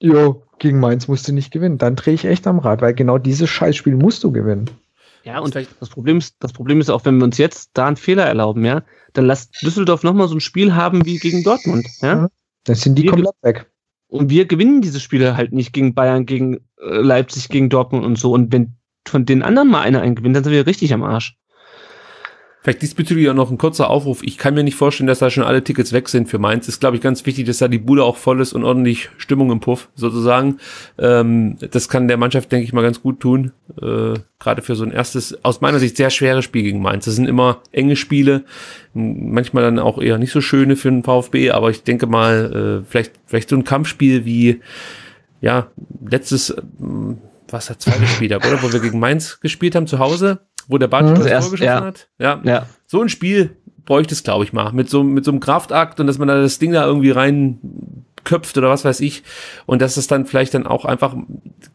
jo, gegen Mainz musst du nicht gewinnen. Dann drehe ich echt am Rad, weil genau dieses Scheißspiel musst du gewinnen. Ja, und das Problem ist, das Problem ist auch, wenn wir uns jetzt da einen Fehler erlauben, ja, dann lass Düsseldorf nochmal so ein Spiel haben wie gegen Dortmund. Ja? Dann sind die wir komplett weg. Und wir gewinnen diese Spiele halt nicht gegen Bayern, gegen Leipzig, gegen Dortmund und so. Und wenn von den anderen mal einer einen gewinnt, dann sind wir richtig am Arsch. Vielleicht diesbezüglich auch noch ein kurzer Aufruf. Ich kann mir nicht vorstellen, dass da schon alle Tickets weg sind für Mainz. Ist, glaube ich, ganz wichtig, dass da die Bude auch voll ist und ordentlich Stimmung im Puff sozusagen. Ähm, das kann der Mannschaft, denke ich mal, ganz gut tun. Äh, gerade für so ein erstes, aus meiner Sicht sehr schweres Spiel gegen Mainz. Das sind immer enge Spiele, manchmal dann auch eher nicht so schöne für den VfB. Aber ich denke mal, äh, vielleicht vielleicht so ein Kampfspiel wie ja letztes, äh, was das zweite Spiel da, oder wo wir gegen Mainz gespielt haben zu Hause. Wo der Badstuber das Tor geschossen ja. hat. Ja. ja. So ein Spiel bräuchte es, glaube ich, mal. Mit so, mit so einem Kraftakt und dass man da das Ding da irgendwie rein köpft oder was weiß ich, und dass es dann vielleicht dann auch einfach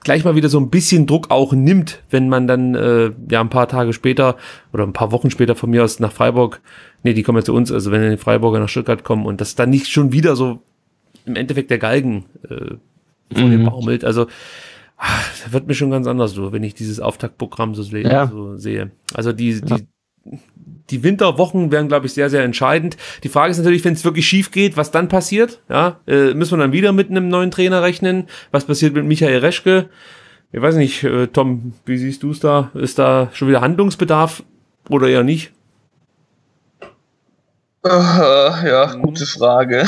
gleich mal wieder so ein bisschen Druck auch nimmt, wenn man dann äh, ja ein paar Tage später oder ein paar Wochen später von mir aus nach Freiburg, nee, die kommen ja zu uns, also wenn die Freiburger nach Stuttgart kommen und das dann nicht schon wieder so im Endeffekt der Galgen äh, vor dem mhm. baumelt, also ach, das wird mir schon ganz anders, du, wenn ich dieses Auftaktprogramm so, ja. so sehe. Also die, die ja. Die Winterwochen werden, glaube ich, sehr, sehr entscheidend. Die Frage ist natürlich, wenn es wirklich schief geht, was dann passiert. Ja, äh, müssen wir dann wieder mit einem neuen Trainer rechnen? Was passiert mit Michael Reschke? Ich weiß nicht, äh, Tom, wie siehst du es da? Ist da schon wieder Handlungsbedarf oder eher nicht? Uh, ja, gute Frage.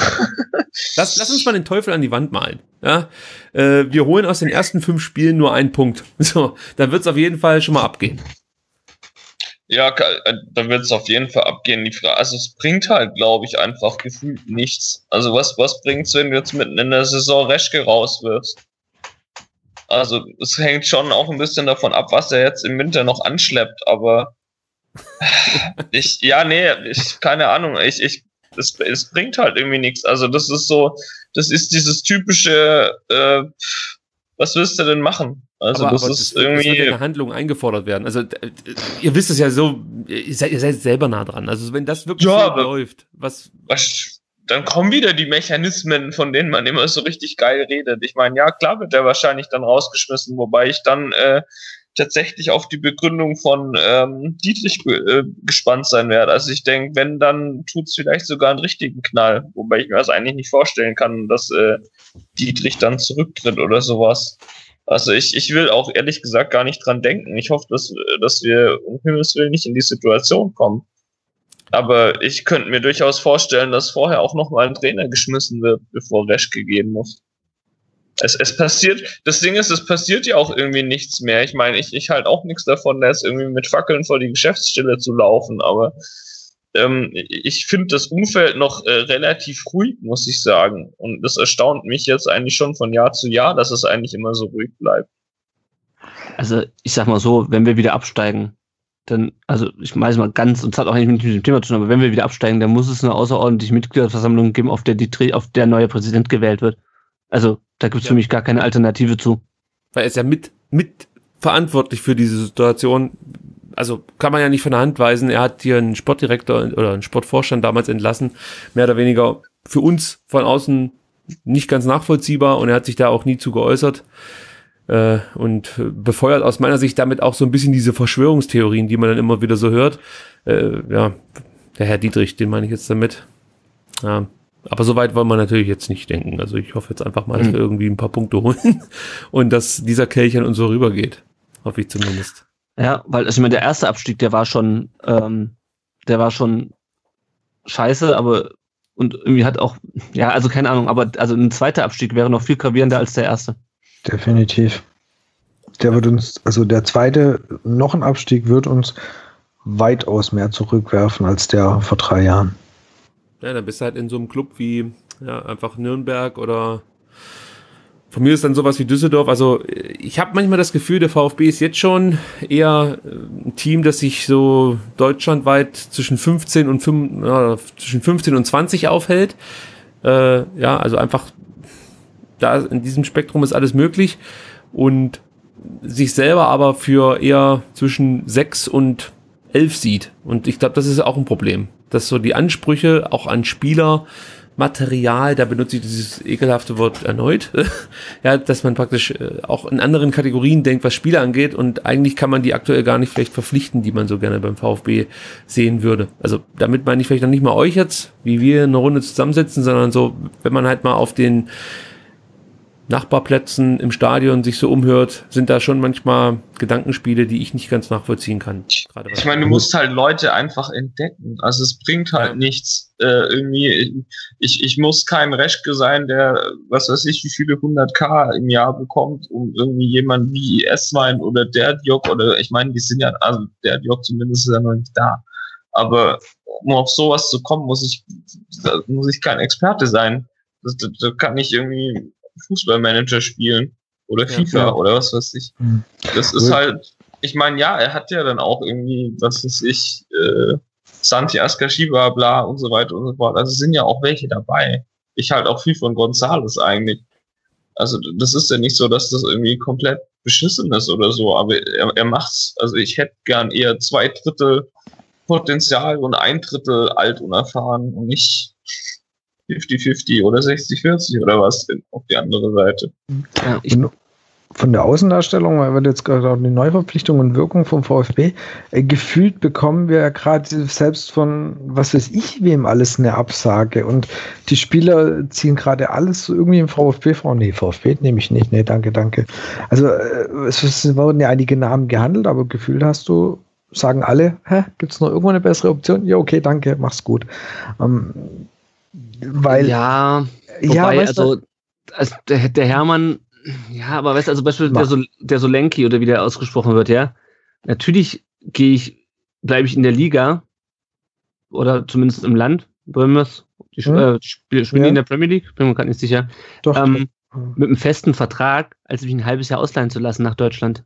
Lass, lass uns mal den Teufel an die Wand malen. Ja? Äh, wir holen aus den ersten fünf Spielen nur einen Punkt. So, dann wird es auf jeden Fall schon mal abgehen. Ja, da wird es auf jeden Fall abgehen. Die Frage, also es bringt halt, glaube ich, einfach gefühlt nichts. Also was, was bringt es, wenn du jetzt mitten in der Saison Reschke rauswirfst? Also es hängt schon auch ein bisschen davon ab, was er jetzt im Winter noch anschleppt, aber ich, ja, nee, ich, keine Ahnung, ich, ich, es, es bringt halt irgendwie nichts. Also das ist so, das ist dieses typische, äh, was willst du denn machen? Also, aber, das aber ist das, irgendwie. Das wird in der Handlung eingefordert werden. Also, ihr wisst es ja so, ihr seid, ihr seid selber nah dran. Also, wenn das wirklich ja, so läuft, was, was. Dann kommen wieder die Mechanismen, von denen man immer so richtig geil redet. Ich meine, ja, klar wird er wahrscheinlich dann rausgeschmissen, wobei ich dann äh, tatsächlich auf die Begründung von ähm, Dietrich äh, gespannt sein werde. Also, ich denke, wenn, dann tut es vielleicht sogar einen richtigen Knall, wobei ich mir das eigentlich nicht vorstellen kann, dass äh, Dietrich dann zurücktritt oder sowas. Also ich, ich will auch ehrlich gesagt gar nicht dran denken. Ich hoffe, dass, dass wir um Himmels Willen nicht in die Situation kommen. Aber ich könnte mir durchaus vorstellen, dass vorher auch nochmal ein Trainer geschmissen wird, bevor Reschke gehen muss. Es, es passiert, das Ding ist, es passiert ja auch irgendwie nichts mehr. Ich meine, ich, ich halte auch nichts davon, da jetzt irgendwie mit Fackeln vor die Geschäftsstelle zu laufen, aber ähm, ich finde das Umfeld noch äh, relativ ruhig, muss ich sagen. Und das erstaunt mich jetzt eigentlich schon von Jahr zu Jahr, dass es eigentlich immer so ruhig bleibt. Also ich sag mal so, wenn wir wieder absteigen, dann, also ich weiß mal ganz, und es hat auch nicht mit dem Thema zu tun, aber wenn wir wieder absteigen, dann muss es eine außerordentliche Mitgliederversammlung geben, auf der, die, auf der neuer Präsident gewählt wird. Also da gibt es ja. für mich gar keine Alternative zu. Weil er ist ja mit, mit verantwortlich für diese Situation. Also kann man ja nicht von der Hand weisen, er hat hier einen Sportdirektor oder einen Sportvorstand damals entlassen, mehr oder weniger für uns von außen nicht ganz nachvollziehbar, und er hat sich da auch nie zu geäußert äh, und befeuert aus meiner Sicht damit auch so ein bisschen diese Verschwörungstheorien, die man dann immer wieder so hört. Äh, ja, der Herr Dietrich, den meine ich jetzt damit. Ja, aber so weit wollen wir natürlich jetzt nicht denken. Also ich hoffe jetzt einfach mal, dass wir irgendwie ein paar Punkte holen und dass dieser Kelch an uns so rübergeht. Hoffe ich zumindest. Ja, weil also ich meine, der erste Abstieg, der war schon, ähm, der war schon scheiße, aber und irgendwie hat auch, ja, also keine Ahnung, aber also ein zweiter Abstieg wäre noch viel gravierender als der erste. Definitiv. Der wird uns, also der zweite, noch ein Abstieg wird uns weitaus mehr zurückwerfen als der vor drei Jahren. Ja, dann bist du halt in so einem Club wie ja, einfach Nürnberg oder. Von mir ist dann sowas wie Düsseldorf. Also ich habe manchmal das Gefühl, der VfB ist jetzt schon eher ein Team, das sich so deutschlandweit zwischen fünfzehn und zwanzig aufhält. Äh, ja, also einfach da in diesem Spektrum ist alles möglich, und sich selber aber für eher zwischen sechs und elf sieht. Und ich glaube, das ist auch ein Problem, dass so die Ansprüche auch an Spieler, Material, da benutze ich dieses ekelhafte Wort erneut, ja, dass man praktisch auch in anderen Kategorien denkt, was Spieler angeht, und eigentlich kann man die aktuell gar nicht vielleicht verpflichten, die man so gerne beim VfB sehen würde. Also damit meine ich vielleicht noch nicht mal euch jetzt, wie wir eine Runde zusammensitzen, sondern so, wenn man halt mal auf den Nachbarplätzen im Stadion sich so umhört, sind da schon manchmal Gedankenspiele, die ich nicht ganz nachvollziehen kann. Gerade ich meine, du musst halt Leute einfach entdecken. Also es bringt halt ja. nichts. Äh, irgendwie, ich, ich muss kein Reschke sein, der, was weiß ich, wie viele hunderttausend im Jahr bekommt, um irgendwie jemand wie Esswein oder Derdiyok oder, ich meine, die sind ja, also Derdiyok zumindest ist ja noch nicht da. Aber um auf sowas zu kommen, muss ich, muss ich kein Experte sein. Das, das, das kann ich irgendwie Fußballmanager spielen oder FIFA ja, oder was weiß ich. Das ist halt, ich meine, ja, er hat ja dann auch irgendwie, was weiß ich, äh, Santi Ascacibabla und so weiter und so fort. Also sind ja auch welche dabei. ich halt auch viel von González eigentlich. Also das ist ja nicht so, dass das irgendwie komplett beschissen ist oder so, aber er, er macht's. Also ich hätte gern eher zwei Drittel Potenzial und ein Drittel alt und erfahren und nicht fünfzig fünfzig oder sechzig vierzig oder was auf die andere Seite. Ja, ich von der Außendarstellung, weil wir jetzt gerade auch die Neuverpflichtung und Wirkung vom VfB, äh, gefühlt bekommen wir ja gerade selbst von, was weiß ich, wem alles eine Absage und die Spieler ziehen gerade alles so irgendwie im VfB vor. Nee, VfB nehme ich nicht, nee, danke, danke. Also äh, es, es wurden ja einige Namen gehandelt, aber gefühlt hast du, sagen alle, hä, gibt's noch irgendwo eine bessere Option? Ja, okay, danke, mach's gut. Ähm, weil ja, wobei, ja weißt du, also, also der, der Hermann, ja, aber weißt du, also beispielsweise der, der Solenki oder wie der ausgesprochen wird, ja, natürlich gehe ich, bleibe ich in der Liga oder zumindest im Land, Brömers, die hm. äh, spielen spiel ja. in der Premier League, bin mir gerade nicht sicher, doch, ähm, doch. mit einem festen Vertrag, als mich ein halbes Jahr ausleihen zu lassen nach Deutschland.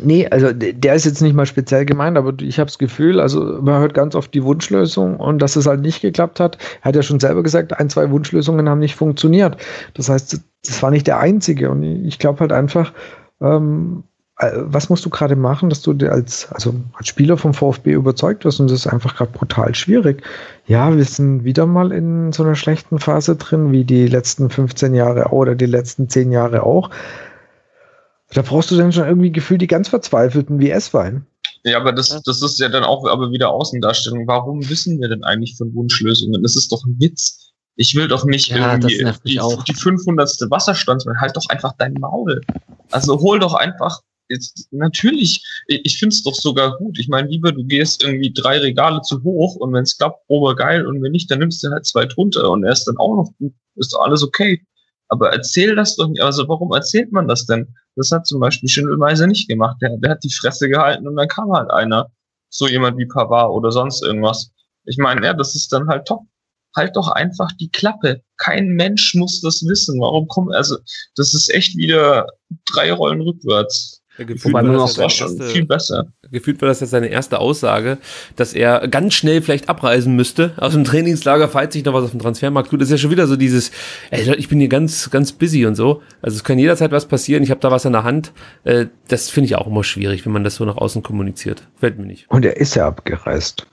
Nee, also der ist jetzt nicht mal speziell gemeint, aber ich habe das Gefühl, also man hört ganz oft die Wunschlösung und dass es halt nicht geklappt hat. Er hat ja schon selber gesagt, ein, zwei Wunschlösungen haben nicht funktioniert. Das heißt, das war nicht der einzige und ich glaube halt einfach, ähm, was musst du gerade machen, dass du als, also als Spieler vom VfB überzeugt wirst und das ist einfach gerade brutal schwierig. Ja, wir sind wieder mal in so einer schlechten Phase drin, wie die letzten fünfzehn Jahre oder die letzten zehn Jahre auch. Da brauchst du dann schon irgendwie gefühlt die ganz Verzweifelten wie Esswein. Ja, aber das, das ist ja dann auch aber wieder Außendarstellung. Warum wissen wir denn eigentlich von Wunschlösungen? Das ist doch ein Witz. Ich will doch nicht ja, irgendwie die, die fünfhundertste Wasserstand, halt doch einfach dein Maul. Also hol doch einfach, jetzt, natürlich, ich finde es doch sogar gut. Ich meine, lieber du gehst irgendwie drei Regale zu hoch und wenn es klappt, probe geil und wenn nicht, dann nimmst du halt zwei drunter und er ist dann auch noch gut. Ist doch alles okay. Aber erzähl das doch nicht. Also warum erzählt man das denn? Das hat zum Beispiel Schindelmeiser nicht gemacht. Der, der hat die Fresse gehalten und dann kam halt einer. So jemand wie Pavard oder sonst irgendwas. Ich meine, ja, das ist dann halt top. Halt doch einfach die Klappe. Kein Mensch muss das wissen. Warum kommen, also, das ist echt wieder drei Rollen rückwärts. Ja, gefühlt war das, das war schon erste, viel besser. Gefühlt war das jetzt seine erste Aussage, dass er ganz schnell vielleicht abreisen müsste. Aus dem Trainingslager feilt sich noch was auf dem Transfermarkt. Gut, das ist ja schon wieder so dieses, ey Leute, ich bin hier ganz, ganz busy und so. Also es kann jederzeit was passieren, ich habe da was in der Hand. Das finde ich auch immer schwierig, wenn man das so nach außen kommuniziert. Fällt mir nicht. Und er ist ja abgereist.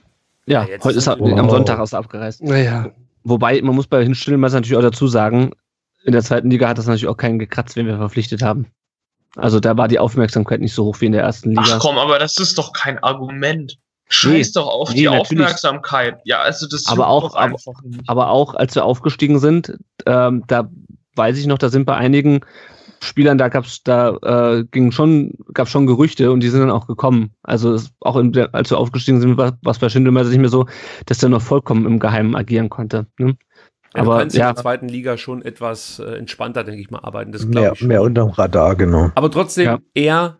Ja, ja heute ist er wow. am Sonntag aus abgereist. Naja. Wobei, man muss bei Hinstellenmeister natürlich auch dazu sagen, in der zweiten Liga hat das natürlich auch keinen gekratzt, wenn wir verpflichtet haben. Also da war die Aufmerksamkeit nicht so hoch wie in der ersten Liga. Ach komm, aber das ist doch kein Argument. Scheiß nee, doch auf nee, die natürlich. Aufmerksamkeit. Ja, also das aber auch, aber, aber auch, als wir aufgestiegen sind, ähm, da weiß ich noch, da sind bei einigen Spielern, da gab's, da äh, ging schon, gab's schon Gerüchte und die sind dann auch gekommen. Also es, auch in der, als wir aufgestiegen sind, war es bei Schindelmeister nicht mehr so, dass der noch vollkommen im Geheimen agieren konnte. Ne? Ja, aber kannst ja in der zweiten Liga schon etwas äh, entspannter, denke ich mal, arbeiten. Das mehr, ich mehr unterm Radar, genau. Aber trotzdem, ja. er,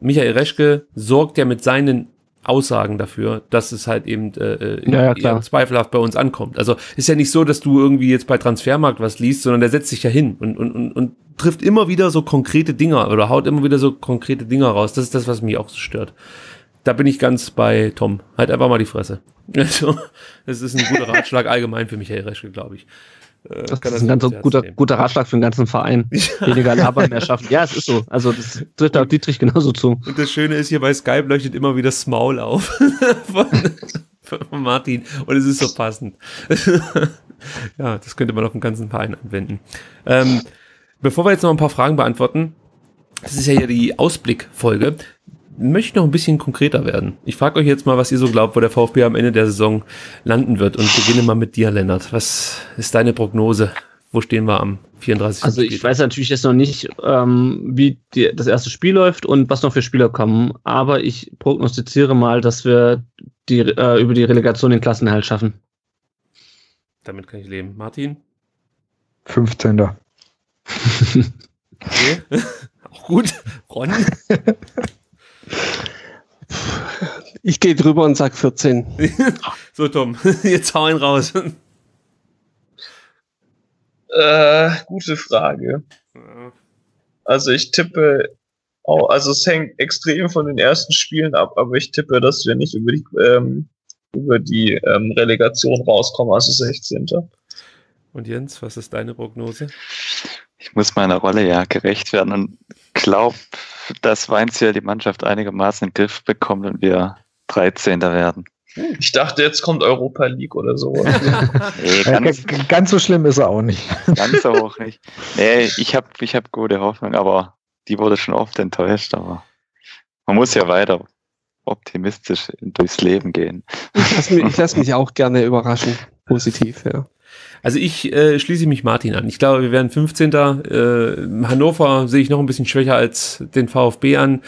Michael Reschke, sorgt ja mit seinen Aussagen dafür, dass es halt eben äh, ja, ja, zweifelhaft bei uns ankommt. Also ist ja nicht so, dass du irgendwie jetzt bei Transfermarkt was liest, sondern der setzt sich ja hin und, und, und, und trifft immer wieder so konkrete Dinger oder haut immer wieder so konkrete Dinger raus. Das ist das, was mich auch so stört. Da bin ich ganz bei Tom. Halt einfach mal die Fresse. Also, das ist ein guter Ratschlag allgemein für Michael Reschke, glaube ich. Äh, das, das ist ein ganz guter, guter Ratschlag für den ganzen Verein. Ja. Weniger labern, mehr schaffen. Ja, es ist so. Also das trifft auch Dietrich genauso zu. Und das Schöne ist, hier bei Skype leuchtet immer wieder das Maul auf von, von Martin. Und es ist so passend. Ja, das könnte man auf den ganzen Verein anwenden. Ähm, bevor wir jetzt noch ein paar Fragen beantworten, das ist ja hier die Ausblickfolge. Möchte noch ein bisschen konkreter werden. Ich frage euch jetzt mal, was ihr so glaubt, wo der VfB am Ende der Saison landen wird und beginne mal mit dir, Lennart. Was ist deine Prognose? Wo stehen wir am vierunddreißigsten Also ich weiß natürlich jetzt noch nicht, ähm, wie die, das erste Spiel läuft und was noch für Spieler kommen, aber ich prognostiziere mal, dass wir die, äh, über die Relegation den Klassenerhalt schaffen. Damit kann ich leben. Martin? fünfzehnter Okay. Auch gut. Ron? Ich gehe drüber und sag vierzehn So, Tom, jetzt hau ihn raus. Äh, gute Frage. Also ich tippe, oh, also es hängt extrem von den ersten Spielen ab, aber ich tippe, dass wir nicht über die, ähm, über die ähm, Relegation rauskommen, also sechzehnter Und Jens, was ist deine Prognose? Ich muss meiner Rolle ja gerecht werden und glaube, dass Weinzierl die Mannschaft einigermaßen in den Griff bekommt und wir dreizehnter werden. Ich dachte, jetzt kommt Europa League oder so. Nee, ganz, ja, ganz so schlimm ist er auch nicht. Ganz so hoch nicht. Nee, ich habe ich hab gute Hoffnung, aber die wurde schon oft enttäuscht. Aber man muss ja weiter optimistisch durchs Leben gehen. Ich lasse mich, ich lasse mich auch gerne überraschen. Positiv, ja. Also ich äh, schließe mich Martin an. Ich glaube, wir werden fünfzehnter. Äh, Hannover sehe ich noch ein bisschen schwächer als den VfB an.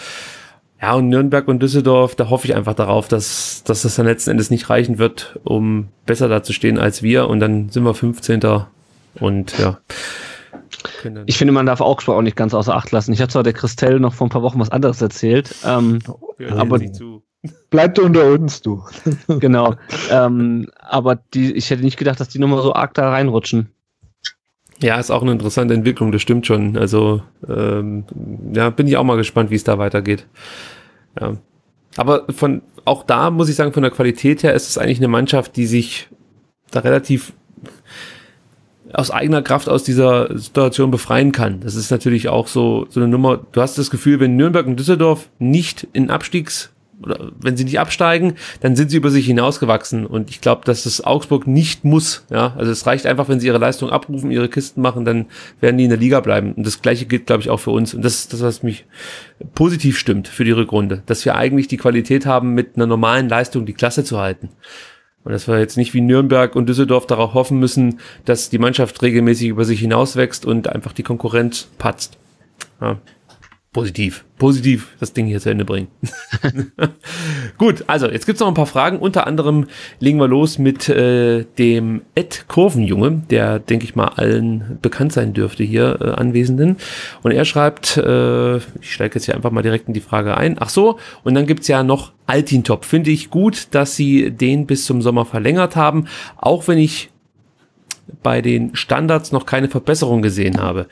Ja, und Nürnberg und Düsseldorf, da hoffe ich einfach darauf, dass, dass das dann letzten Endes nicht reichen wird, um besser dazustehen als wir. Und dann sind wir fünfzehnter. Und ja. Ich finde, man darf Augsburg auch nicht ganz außer Acht lassen. Ich habe zwar der Christelle noch vor ein paar Wochen was anderes erzählt, ähm, aber bleibt unter uns, du. Genau. ähm, aber die, ich hätte nicht gedacht, dass die nochmal so arg da reinrutschen. Ja, ist auch eine interessante Entwicklung, das stimmt schon. Also ähm, ja, bin ich auch mal gespannt, wie es da weitergeht. Ja. Aber von auch da muss ich sagen, von der Qualität her ist es eigentlich eine Mannschaft, die sich da relativ aus eigener Kraft aus dieser Situation befreien kann. Das ist natürlich auch so, so eine Nummer. Du hast das Gefühl, wenn Nürnberg und Düsseldorf nicht in Abstiegs, oder wenn sie nicht absteigen, dann sind sie über sich hinausgewachsen. Und ich glaube, dass das Augsburg nicht muss. Ja, also es reicht einfach, wenn sie ihre Leistung abrufen, ihre Kisten machen, dann werden die in der Liga bleiben. Und das Gleiche gilt, glaube ich, auch für uns. Und das ist das, was mich positiv stimmt für die Rückrunde. Dass wir eigentlich die Qualität haben, mit einer normalen Leistung die Klasse zu halten. Und dass wir jetzt nicht wie Nürnberg und Düsseldorf darauf hoffen müssen, dass die Mannschaft regelmäßig über sich hinauswächst und einfach die Konkurrenz patzt. Ja. Positiv, positiv das Ding hier zu Ende bringen. Gut, also jetzt gibt's noch ein paar Fragen. Unter anderem legen wir los mit äh, dem Ed Kurvenjunge, der, denke ich mal, allen bekannt sein dürfte hier äh, Anwesenden. Und er schreibt, äh, ich steige jetzt hier einfach mal direkt in die Frage ein. Ach so, und dann gibt's ja noch Altintop. Finde ich gut, dass sie den bis zum Sommer verlängert haben, auch wenn ich bei den Standards noch keine Verbesserung gesehen habe.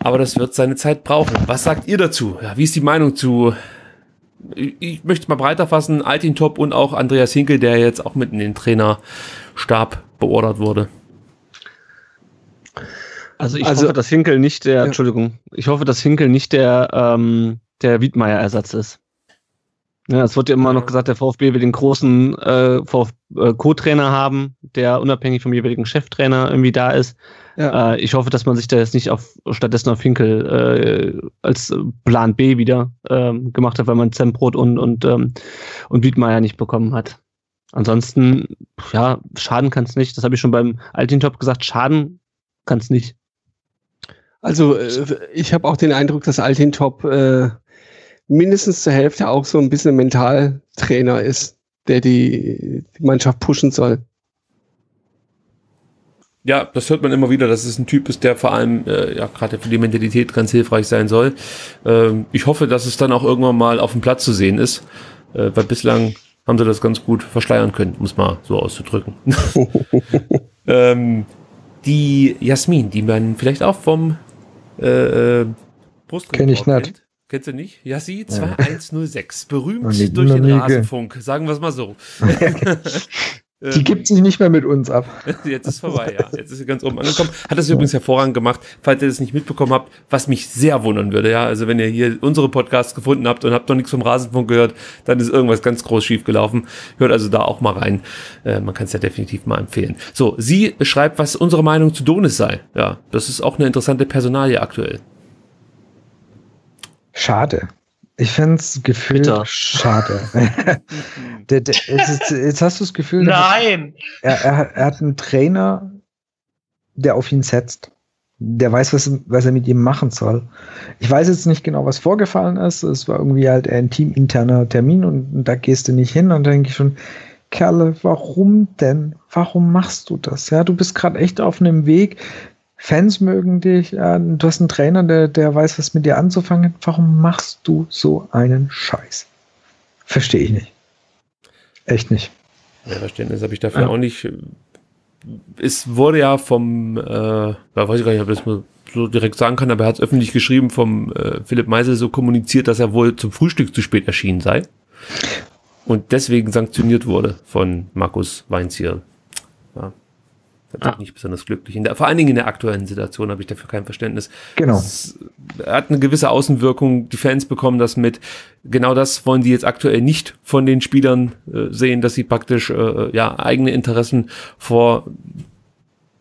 Aber das wird seine Zeit brauchen. Was sagt ihr dazu? Ja, wie ist die Meinung zu, ich möchte es mal breiter fassen, Altintop und auch Andreas Hinkel, der jetzt auch mit in den Trainerstab beordert wurde? Also ich also, hoffe, dass Hinkel nicht der, ja. Entschuldigung, ich hoffe, dass Hinkel nicht der, ähm, der Wiedmeier-Ersatz ist. Ja, es wird ja immer noch gesagt, der VfB will den großen äh, Vf- äh, Co-Trainer haben, der unabhängig vom jeweiligen Cheftrainer irgendwie da ist. Ja. Äh, ich hoffe, dass man sich da jetzt nicht auf stattdessen auf Hinkel äh, als Plan B wieder äh, gemacht hat, weil man Zembrot und und ähm, und Wiedmeier nicht bekommen hat. Ansonsten, ja, schaden kann es nicht. Das habe ich schon beim Altintop gesagt, schaden kann es nicht. Also äh, ich habe auch den Eindruck, dass Altintop äh mindestens zur Hälfte auch so ein bisschen Mentaltrainer ist, der die, die Mannschaft pushen soll. Ja, das hört man immer wieder, dass es ein Typ ist, der vor allem äh, ja gerade für die Mentalität ganz hilfreich sein soll. Ähm, ich hoffe, dass es dann auch irgendwann mal auf dem Platz zu sehen ist, äh, weil bislang haben sie das ganz gut verschleiern können, um es mal so auszudrücken. ähm, die Jasmin, die man vielleicht auch vom äh, Brustring kenn ich nicht. Kennt. Kennst du nicht? Jassi zwei eins null sechs, berühmt ja, durch den Rasenfunk, sagen wir es mal so. Die gibt sich nicht mehr mit uns ab. Jetzt ist vorbei, ja. Jetzt ist sie ganz oben angekommen. Hat das übrigens hervorragend gemacht, falls ihr das nicht mitbekommen habt, was mich sehr wundern würde. Ja, also wenn ihr hier unsere Podcasts gefunden habt und habt noch nichts vom Rasenfunk gehört, dann ist irgendwas ganz groß schief gelaufen. Hört also da auch mal rein. Äh, man kann es ja definitiv mal empfehlen. So, sie schreibt, was unsere Meinung zu Donis sei. Ja, das ist auch eine interessante Personalie aktuell. Schade. Ich finde es gefühlt Bitter. schade. der, der, jetzt, jetzt hast du das Gefühl, Nein. Er, er, er hat einen Trainer, der auf ihn setzt. Der weiß, was, was er mit ihm machen soll. Ich weiß jetzt nicht genau, was vorgefallen ist. Es war irgendwie halt ein teaminterner Termin und, und da gehst du nicht hin. Und da denke ich schon, Kerle, warum denn? Warum machst du das? Ja, du bist gerade echt auf einem Weg. Fans mögen dich, äh, du hast einen Trainer, der, der weiß, was mit dir anzufangen hat. Warum machst du so einen Scheiß? Verstehe ich nicht. Echt nicht. Ja, Verständnis habe ich dafür ja. auch nicht. Es wurde ja vom, äh, da weiß ich gar nicht, ob ich das mal so direkt sagen kann, aber er hat es öffentlich geschrieben, vom äh, Philipp Meisel so kommuniziert, dass er wohl zum Frühstück zu spät erschienen sei und deswegen sanktioniert wurde von Markus Weinzierl. Ja. Das ah. nicht besonders glücklich. In der, vor allen Dingen in der aktuellen Situation habe ich dafür kein Verständnis. Genau. Es hat eine gewisse Außenwirkung. Die Fans bekommen das mit. Genau das wollen die jetzt aktuell nicht von den Spielern äh, sehen, dass sie praktisch äh, ja eigene Interessen vor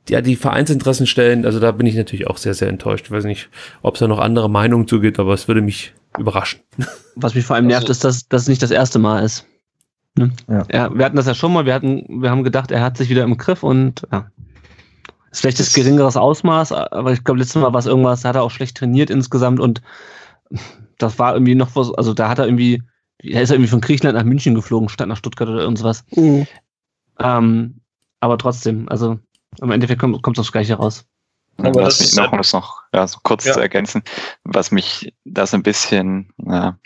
ja die Vereinsinteressen stellen. Also da bin ich natürlich auch sehr, sehr enttäuscht. Ich weiß nicht, ob es da noch andere Meinungen zugeht, aber es würde mich überraschen. Was mich vor allem nervt, ist, dass das nicht das erste Mal ist. Ne? Ja. Ja, wir hatten das ja schon mal, wir hatten, wir haben gedacht, er hat sich wieder im Griff und ja. Vielleicht das geringeres Ausmaß, aber ich glaube, letztes Mal war es irgendwas, da hat er auch schlecht trainiert insgesamt und das war irgendwie noch was, also da hat er irgendwie, da ist er irgendwie von Griechenland nach München geflogen, statt nach Stuttgart oder irgendwas. Mhm. Ähm, aber trotzdem, also im Endeffekt kommt es aufs Gleiche raus. Aber was das mich noch, um das noch ja, so kurz ja. zu ergänzen, was mich das ein bisschen, ja,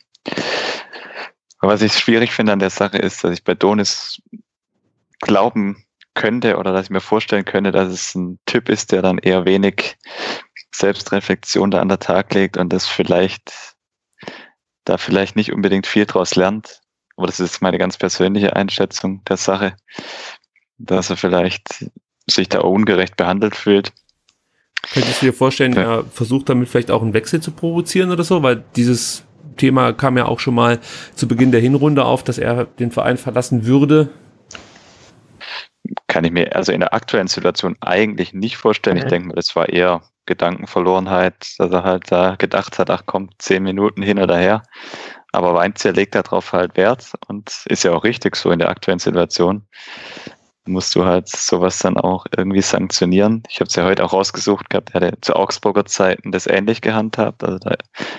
was ich schwierig finde an der Sache ist, dass ich bei Donis glauben könnte oder dass ich mir vorstellen könnte, dass es ein Typ ist, der dann eher wenig Selbstreflexion da an den Tag legt und das vielleicht da vielleicht nicht unbedingt viel draus lernt. Aber das ist meine ganz persönliche Einschätzung der Sache, dass er vielleicht sich da ungerecht behandelt fühlt. Könntest du dir vorstellen, ja. er versucht damit vielleicht auch einen Wechsel zu provozieren oder so, weil dieses Thema kam ja auch schon mal zu Beginn der Hinrunde auf, dass er den Verein verlassen würde. Kann ich mir also in der aktuellen Situation eigentlich nicht vorstellen. Okay. Ich denke mal, das war eher Gedankenverlorenheit, dass er halt da gedacht hat, ach komm, zehn Minuten hin oder her. Aber Weinzierl legt darauf halt Wert und ist ja auch richtig so in der aktuellen Situation. Musst du halt sowas dann auch irgendwie sanktionieren. Ich habe es ja heute auch rausgesucht gehabt, er hat ja zu Augsburger Zeiten das ähnlich gehandhabt. Also da,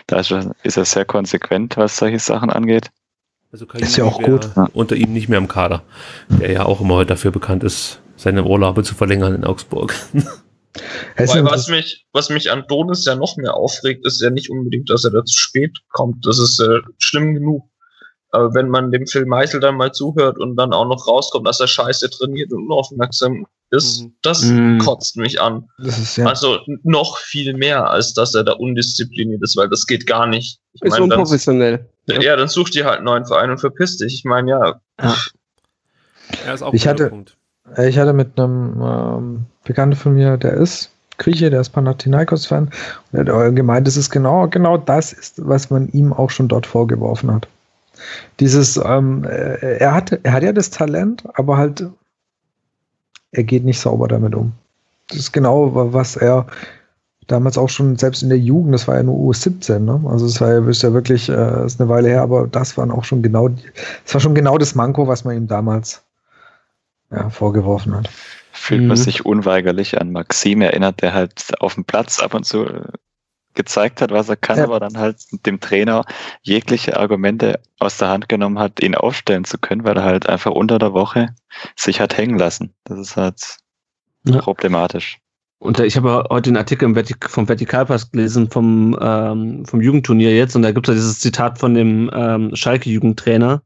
da ist er sehr konsequent, was solche Sachen angeht. Also ist ja auch gut. Unter ihm nicht mehr im Kader, der ja auch immer dafür bekannt ist, seine Urlaube zu verlängern in Augsburg. Weil was mich, was mich an Donis ja noch mehr aufregt, ist ja nicht unbedingt, dass er da zu spät kommt. Das ist äh, schlimm genug. Aber wenn man dem Phil Meisel dann mal zuhört und dann auch noch rauskommt, dass er scheiße trainiert und unaufmerksam ist, das mm. kotzt mich an. Das ist, ja. Also noch viel mehr, als dass er da undiszipliniert ist, weil das geht gar nicht. Ich ist mein, unprofessionell. Dann, ja, dann such dir halt einen neuen Verein und verpiss dich. Ich meine, ja. ja. Er ist auch ich hatte, Punkt. Ich hatte mit einem ähm, Bekannten von mir, der ist Grieche, der ist Panathinaikos-Fan, und er hat gemeint, das ist genau, genau das ist, was man ihm auch schon dort vorgeworfen hat. Dieses, ähm, er hat, er hat ja das Talent, aber halt, er geht nicht sauber damit um. Das ist genau, was er damals auch schon, selbst in der Jugend, das war ja nur U siebzehn, ne? Also es war ja, ist ja wirklich, äh, ist eine Weile her, aber das waren auch schon genau, es war schon genau das Manko, was man ihm damals ja, vorgeworfen hat. Fühlt man mhm. sich unweigerlich an Maxim erinnert, der halt auf dem Platz ab und zu gezeigt hat, was er kann, ja. aber dann halt dem Trainer jegliche Argumente aus der Hand genommen hat, ihn aufstellen zu können, weil er halt einfach unter der Woche sich hat hängen lassen. Das ist halt ja. problematisch. Und ich habe heute einen Artikel vom Vertikalpass gelesen, vom, ähm, vom Jugendturnier jetzt, und da gibt es ja dieses Zitat von dem ähm, Schalke-Jugendtrainer,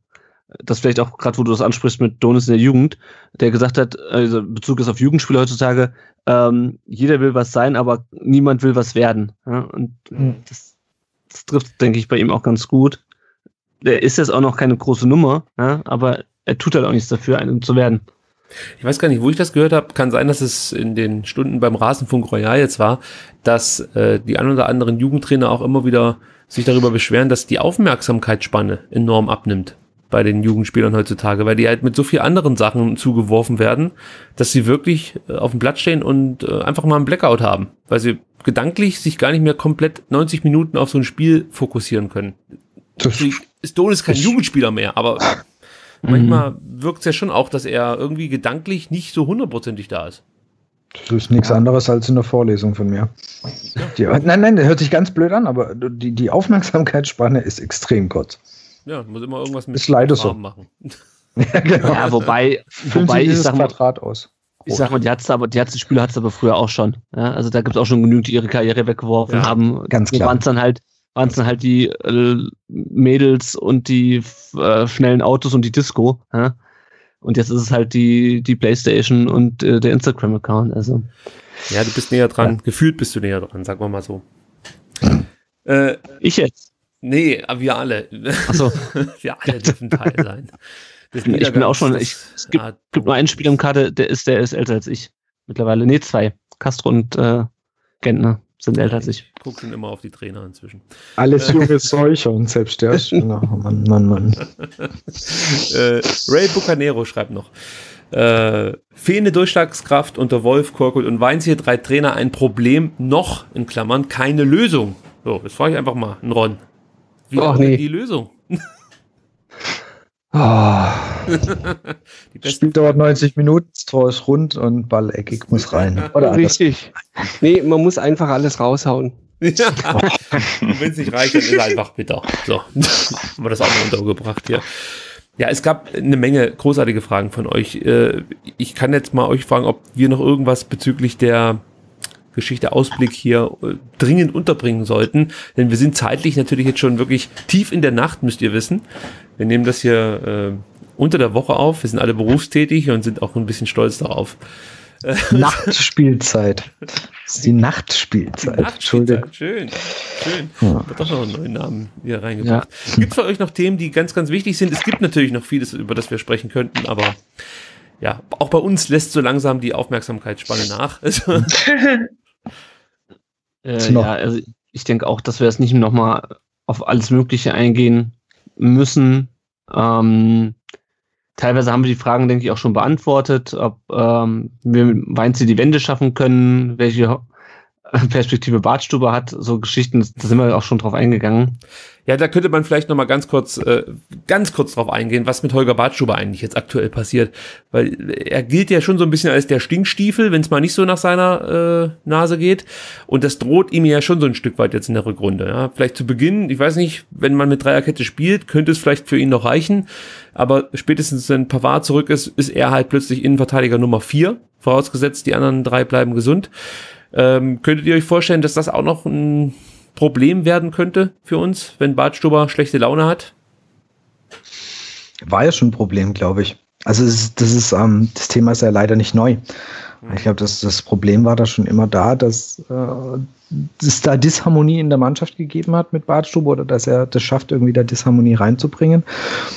das vielleicht auch gerade, wo du das ansprichst mit Donis in der Jugend, der gesagt hat, also Bezug ist auf Jugendspieler heutzutage, ähm, jeder will was sein, aber niemand will was werden. Ja? Und mhm. das, das trifft, denke ich, bei ihm auch ganz gut. Der ist jetzt auch noch keine große Nummer, ja? Aber er tut halt auch nichts dafür, einem zu werden. Ich weiß gar nicht, wo ich das gehört habe. Kann sein, dass es in den Stunden beim Rasenfunk Royal jetzt war, dass äh, die ein oder anderen Jugendtrainer auch immer wieder sich darüber beschweren, dass die Aufmerksamkeitsspanne enorm abnimmt bei den Jugendspielern heutzutage, weil die halt mit so viel anderen Sachen zugeworfen werden, dass sie wirklich auf dem Platz stehen und einfach mal einen Blackout haben, weil sie gedanklich sich gar nicht mehr komplett neunzig Minuten auf so ein Spiel fokussieren können. Natürlich ist Donis kein Jugendspieler mehr, aber mhm. manchmal wirkt es ja schon auch, dass er irgendwie gedanklich nicht so hundertprozentig da ist. Das ist nichts anderes als in der Vorlesung von mir. Die, nein, nein, das hört sich ganz blöd an, aber die, die Aufmerksamkeitsspanne ist extrem kurz. Ja, muss immer irgendwas mit Farben so. machen. Ja, genau. ja, wobei, wobei ich sag mal, Quadrat aus. Ich sag mal, die hat's aber, die hat's, die Spieler hat's aber früher auch schon. Ja, also da gibt's auch schon genügend, die ihre Karriere weggeworfen ja, haben. Ganz klar. Waren's dann halt, waren's dann halt die äh, Mädels und die äh, schnellen Autos und die Disco. Ja? Und jetzt ist es halt die, die Playstation und äh, der Instagram-Account. Also. Ja, du bist näher dran. Ja. Gefühlt bist du näher dran, sagen wir mal so. äh, ich jetzt. Nee, aber wir alle. Ach so. Wir alle dürfen Teil sein. Ich bin auch schon, ich, es gibt, ah, gibt nur einen Spieler im Kader, der ist, der ist älter als ich. mittlerweile. Nee, zwei. Castro und äh, Gentner sind älter als ich. Ich gucke schon immer auf die Trainer inzwischen. Alles junge Seucher und selbst der Spinner. Mann, Mann, Mann. äh, Ray Bucanero schreibt noch. Äh, fehlende Durchschlagskraft unter Wolf, Korkut und Weinzierl, drei Trainer, ein Problem, noch, in Klammern, keine Lösung. So, jetzt frage ich einfach mal einen Ron. Wie war nee. denn die Lösung? Oh. Das Spiel dauert neunzig Minuten, das Tor ist rund und Ball eckig muss rein. Oder richtig. Anders. Nee, man muss einfach alles raushauen. Ja. Wenn es nicht reicht, dann ist es einfach bitter. So, haben wir das auch mal untergebracht hier. Ja, es gab eine Menge großartige Fragen von euch. Ich kann jetzt mal euch fragen, ob wir noch irgendwas bezüglich der Geschichte Ausblick hier dringend unterbringen sollten. Denn wir sind zeitlich natürlich jetzt schon wirklich tief in der Nacht, müsst ihr wissen. Wir nehmen das hier äh, unter der Woche auf. Wir sind alle berufstätig und sind auch ein bisschen stolz darauf. Nachtspielzeit. Das ist die Nachtspielzeit. Die Nachtspielzeit. Schön. Schön. Ja. Hat doch noch einen neuen Namen hier reingebracht. Ja. Gibt es für euch noch Themen, die ganz, ganz wichtig sind? Es gibt natürlich noch vieles, über das wir sprechen könnten, aber ja, auch bei uns lässt so langsam die Aufmerksamkeitsspanne nach. Also, äh, ja, also ich denke auch, dass wir es nicht nochmal auf alles Mögliche eingehen müssen. Ähm, teilweise haben wir die Fragen, denke ich, auch schon beantwortet, ob ähm, wir mit Weinzierl die Wende schaffen können, welche Perspektive Badstuber hat, so Geschichten, da sind wir auch schon drauf eingegangen. Ja, da könnte man vielleicht nochmal ganz kurz äh, ganz kurz drauf eingehen, was mit Holger Badstuber eigentlich jetzt aktuell passiert, weil er gilt ja schon so ein bisschen als der Stinkstiefel, wenn es mal nicht so nach seiner äh, Nase geht, und das droht ihm ja schon so ein Stück weit jetzt in der Rückrunde. Ja. Vielleicht zu Beginn, ich weiß nicht, wenn man mit Dreierkette spielt, könnte es vielleicht für ihn noch reichen, aber spätestens wenn Pavard zurück ist, ist er halt plötzlich Innenverteidiger Nummer vier, vorausgesetzt die anderen drei bleiben gesund. Ähm, könntet ihr euch vorstellen, dass das auch noch ein Problem werden könnte für uns, wenn Badstuber schlechte Laune hat? War ja schon ein Problem, glaube ich. Also das ist, das, ist, ähm, das Thema ist ja leider nicht neu. Ich glaube, das, das Problem war da schon immer da, dass äh, es da Disharmonie in der Mannschaft gegeben hat mit Badstuber, oder dass er das schafft, irgendwie da Disharmonie reinzubringen.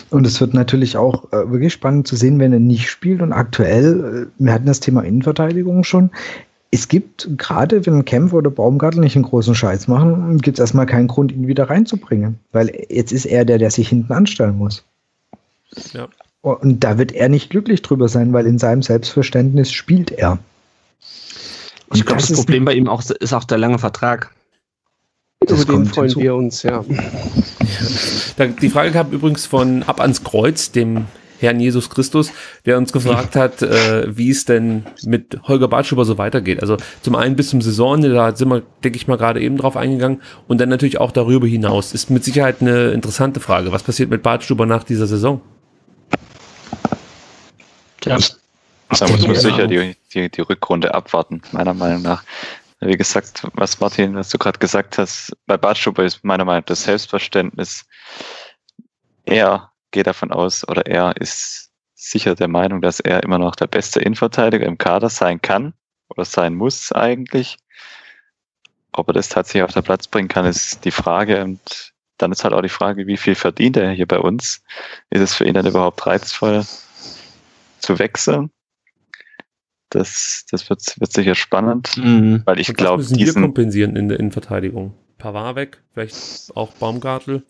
Und es wird natürlich auch äh, wirklich spannend zu sehen, wenn er nicht spielt. Und aktuell, äh, wir hatten das Thema Innenverteidigung schon, es gibt, gerade wenn Kempf oder Baumgartl nicht einen großen Scheiß machen, gibt es erstmal keinen Grund, ihn wieder reinzubringen. Weil jetzt ist er der, der sich hinten anstellen muss. Ja. Und da wird er nicht glücklich drüber sein, weil in seinem Selbstverständnis spielt er. Und ich glaube, das, das Problem bei ihm auch, ist auch der lange Vertrag. Über den freuen wir uns, ja. Die Frage kam übrigens von Ab ans Kreuz, dem Herrn Jesus Christus, der uns gefragt hat, äh, wie es denn mit Holger Badstuber so weitergeht. Also zum einen bis zum Saisonende, da sind wir, denke ich mal, gerade eben drauf eingegangen, und dann natürlich auch darüber hinaus. Ist mit Sicherheit eine interessante Frage. Was passiert mit Badstuber nach dieser Saison? Ja, da muss man sicher die, die, die Rückrunde abwarten, meiner Meinung nach. Wie gesagt, was Martin, was du gerade gesagt hast, bei Badstuber ist meiner Meinung nach das Selbstverständnis eher, geht davon aus, oder er ist sicher der Meinung, dass er immer noch der beste Innenverteidiger im Kader sein kann oder sein muss eigentlich. Ob er das tatsächlich auf den Platz bringen kann, ist die Frage. Und dann ist halt auch die Frage, wie viel verdient er hier bei uns? Ist es für ihn dann überhaupt reizvoll zu wechseln? Das, das wird, wird sicher spannend, mhm. weil ich glaube, diesen... müssen wir kompensieren in der Innenverteidigung. Pavard weg, vielleicht auch Baumgartl.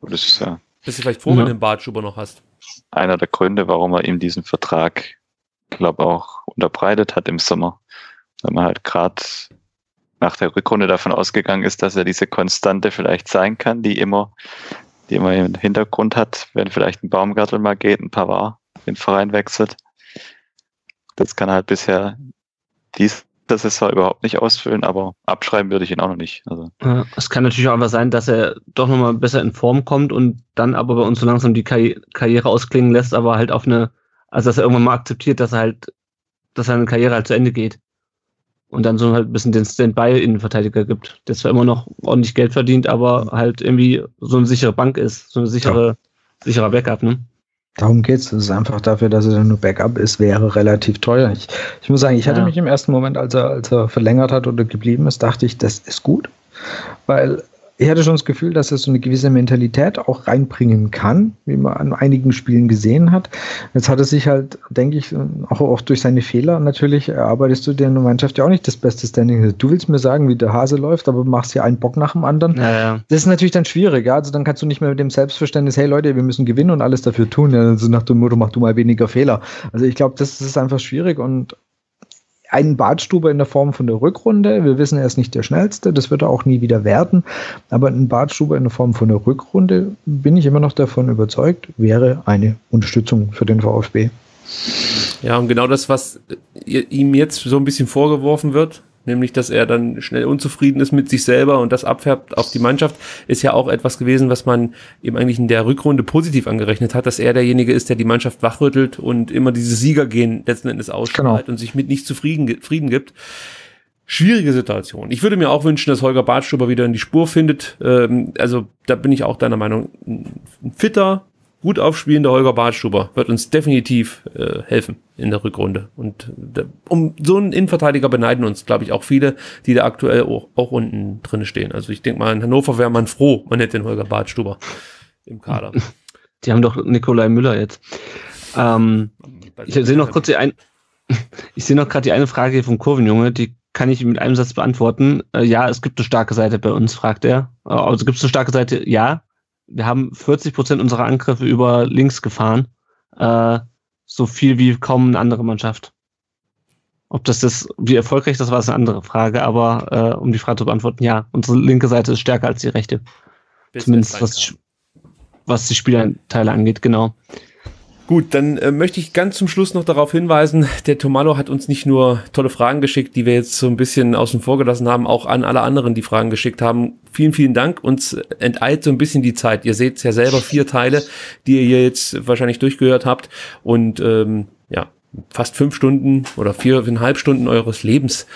Das ist ja... Bist du vielleicht froh, ja. wenn du den Badstuber noch hast? Einer der Gründe, warum er ihm diesen Vertrag, glaube ich, auch unterbreitet hat im Sommer. Weil man halt gerade nach der Rückrunde davon ausgegangen ist, dass er diese Konstante vielleicht sein kann, die immer, die immer im Hintergrund hat, wenn vielleicht ein Baumgartl mal geht, ein Pavard den Verein wechselt. Das kann er halt bisher dies Das ist zwar überhaupt nicht ausfüllen, aber abschreiben würde ich ihn auch noch nicht. Also. Ja, es kann natürlich auch einfach sein, dass er doch nochmal besser in Form kommt und dann aber bei uns so langsam die Karri- Karriere ausklingen lässt, aber halt auf eine, also dass er irgendwann mal akzeptiert, dass er halt, dass seine Karriere halt zu Ende geht. Und dann so halt ein bisschen den Stand-by-Innenverteidiger gibt, der zwar immer noch ordentlich Geld verdient, aber halt irgendwie so eine sichere Bank ist, so ein sichere, ja. sicherer Backup, ne? Darum geht's. Es ist einfach dafür, dass er nur Backup ist, wäre relativ teuer. Ich, ich muss sagen, ich hatte ja. mich im ersten Moment, als er, als er verlängert hat oder geblieben ist, dachte ich, das ist gut, weil ich hatte schon das Gefühl, dass er so eine gewisse Mentalität auch reinbringen kann, wie man an einigen Spielen gesehen hat. Jetzt hat er sich halt, denke ich, auch, auch durch seine Fehler natürlich, erarbeitest du der Mannschaft ja auch nicht das beste Standing. Du willst mir sagen, wie der Hase läuft, aber machst ja einen Bock nach dem anderen. Ja, ja. Das ist natürlich dann schwierig. Ja? Also dann kannst du nicht mehr mit dem Selbstverständnis, hey Leute, wir müssen gewinnen und alles dafür tun. Ja? Also nach dem Motto, mach du mal weniger Fehler. Also ich glaube, das ist einfach schwierig und einen Badstuber in der Form von der Rückrunde. Wir wissen, er ist nicht der Schnellste, das wird er auch nie wieder werden. Aber ein Badstuber in der Form von der Rückrunde, bin ich immer noch davon überzeugt, wäre eine Unterstützung für den VfB. Ja, und genau das, was ihm jetzt so ein bisschen vorgeworfen wird, nämlich, dass er dann schnell unzufrieden ist mit sich selber und das abfärbt auf die Mannschaft, ist ja auch etwas gewesen, was man eben eigentlich in der Rückrunde positiv angerechnet hat, dass er derjenige ist, der die Mannschaft wachrüttelt und immer dieses Siegergehen letzten Endes ausstrahlt, genau, und sich mit nicht zufrieden Frieden gibt. Schwierige Situation. Ich würde mir auch wünschen, dass Holger Badstuber wieder in die Spur findet. Also da bin ich auch deiner Meinung. Ein fitter, gut aufspielender Holger Badstuber wird uns definitiv äh, helfen in der Rückrunde. Und da, um so einen Innenverteidiger beneiden uns, glaube ich, auch viele, die da aktuell auch, auch unten drin stehen. Also ich denke mal, in Hannover wäre man froh, man hätte den Holger Badstuber im Kader. Die haben doch Nikolai Müller jetzt. Ähm, ich sehe noch kurz die ein, ich sehe noch gerade die eine Frage vom Kurvenjunge, die kann ich mit einem Satz beantworten. Äh, ja, es gibt eine starke Seite bei uns, fragt er. Also gibt es eine starke Seite? Ja. Wir haben vierzig Prozent unserer Angriffe über links gefahren. Äh, so viel wie kaum eine andere Mannschaft. Ob das das, wie erfolgreich das war, ist eine andere Frage. Aber äh, um die Frage zu beantworten, ja, unsere linke Seite ist stärker als die rechte. Bis Zumindest was, was die Spielanteile angeht, genau. Gut, dann äh, möchte ich ganz zum Schluss noch darauf hinweisen, der Tomalo hat uns nicht nur tolle Fragen geschickt, die wir jetzt so ein bisschen außen vor gelassen haben, auch an alle anderen, die Fragen geschickt haben. Vielen, vielen Dank. Uns enteilt so ein bisschen die Zeit. Ihr seht es ja selber, vier Teile, die ihr hier jetzt wahrscheinlich durchgehört habt. Und ähm, ja, fast fünf Stunden oder viereinhalb Stunden eures Lebens,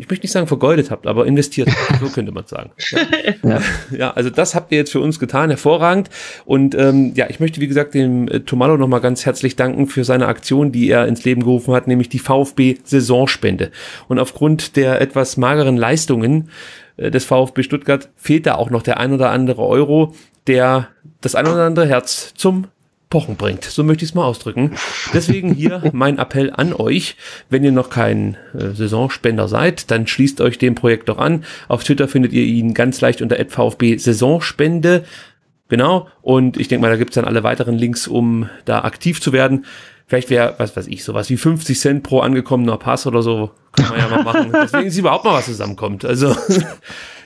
ich möchte nicht sagen vergeudet habt, aber investiert, so könnte man sagen. Ja. Ja. Ja, also das habt ihr jetzt für uns getan, hervorragend. Und ähm, ja, ich möchte, wie gesagt, dem äh, Tomalo nochmal ganz herzlich danken für seine Aktion, die er ins Leben gerufen hat, nämlich die VfB-Saisonspende. Und aufgrund der etwas mageren Leistungen äh, des VfB Stuttgart fehlt da auch noch der ein oder andere Euro, der das ein oder andere Herz zum Pochen bringt. So möchte ich es mal ausdrücken. Deswegen hier mein Appell an euch. Wenn ihr noch kein äh, Saisonspender seid, dann schließt euch dem Projekt doch an. Auf Twitter findet ihr ihn ganz leicht unter at VfB Saisonspende. Genau. Und ich denke mal, da gibt's dann alle weiteren Links, um da aktiv zu werden. Vielleicht wäre, was weiß ich, sowas wie fünfzig Cent pro angekommener Pass oder so. Kann man ja mal machen. Deswegen ist überhaupt mal was zusammenkommt. Also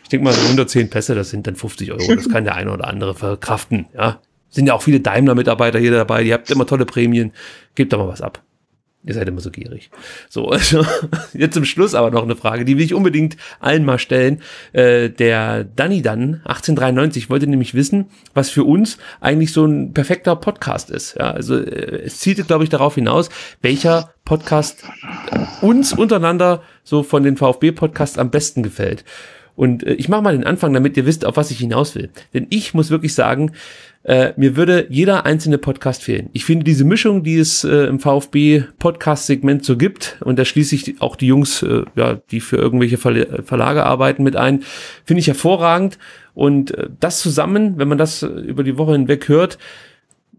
ich denke mal, so hundertzehn Pässe, das sind dann fünfzig Euro. Das kann der eine oder andere verkraften. Ja. Sind ja auch viele Daimler-Mitarbeiter hier dabei, die habt immer tolle Prämien. Gebt doch mal was ab. Ihr seid immer so gierig. So, also jetzt zum Schluss aber noch eine Frage, die will ich unbedingt allen mal stellen. Äh, der Danny Dann, achtzehnhundertdreiundneunzig, wollte nämlich wissen, was für uns eigentlich so ein perfekter Podcast ist. Ja, also äh, es zielte, glaube ich, darauf hinaus, welcher Podcast uns untereinander so von den VfB-Podcasts am besten gefällt. Und äh, ich mache mal den Anfang, damit ihr wisst, auf was ich hinaus will. Denn ich muss wirklich sagen, Äh, mir würde jeder einzelne Podcast fehlen. Ich finde diese Mischung, die es äh, im VfB-Podcast-Segment so gibt, und da schließe ich auch die Jungs, äh, ja, die für irgendwelche Verle- Verlage arbeiten, mit ein, finde ich hervorragend. Und äh, das zusammen, wenn man das äh, über die Woche hinweg hört,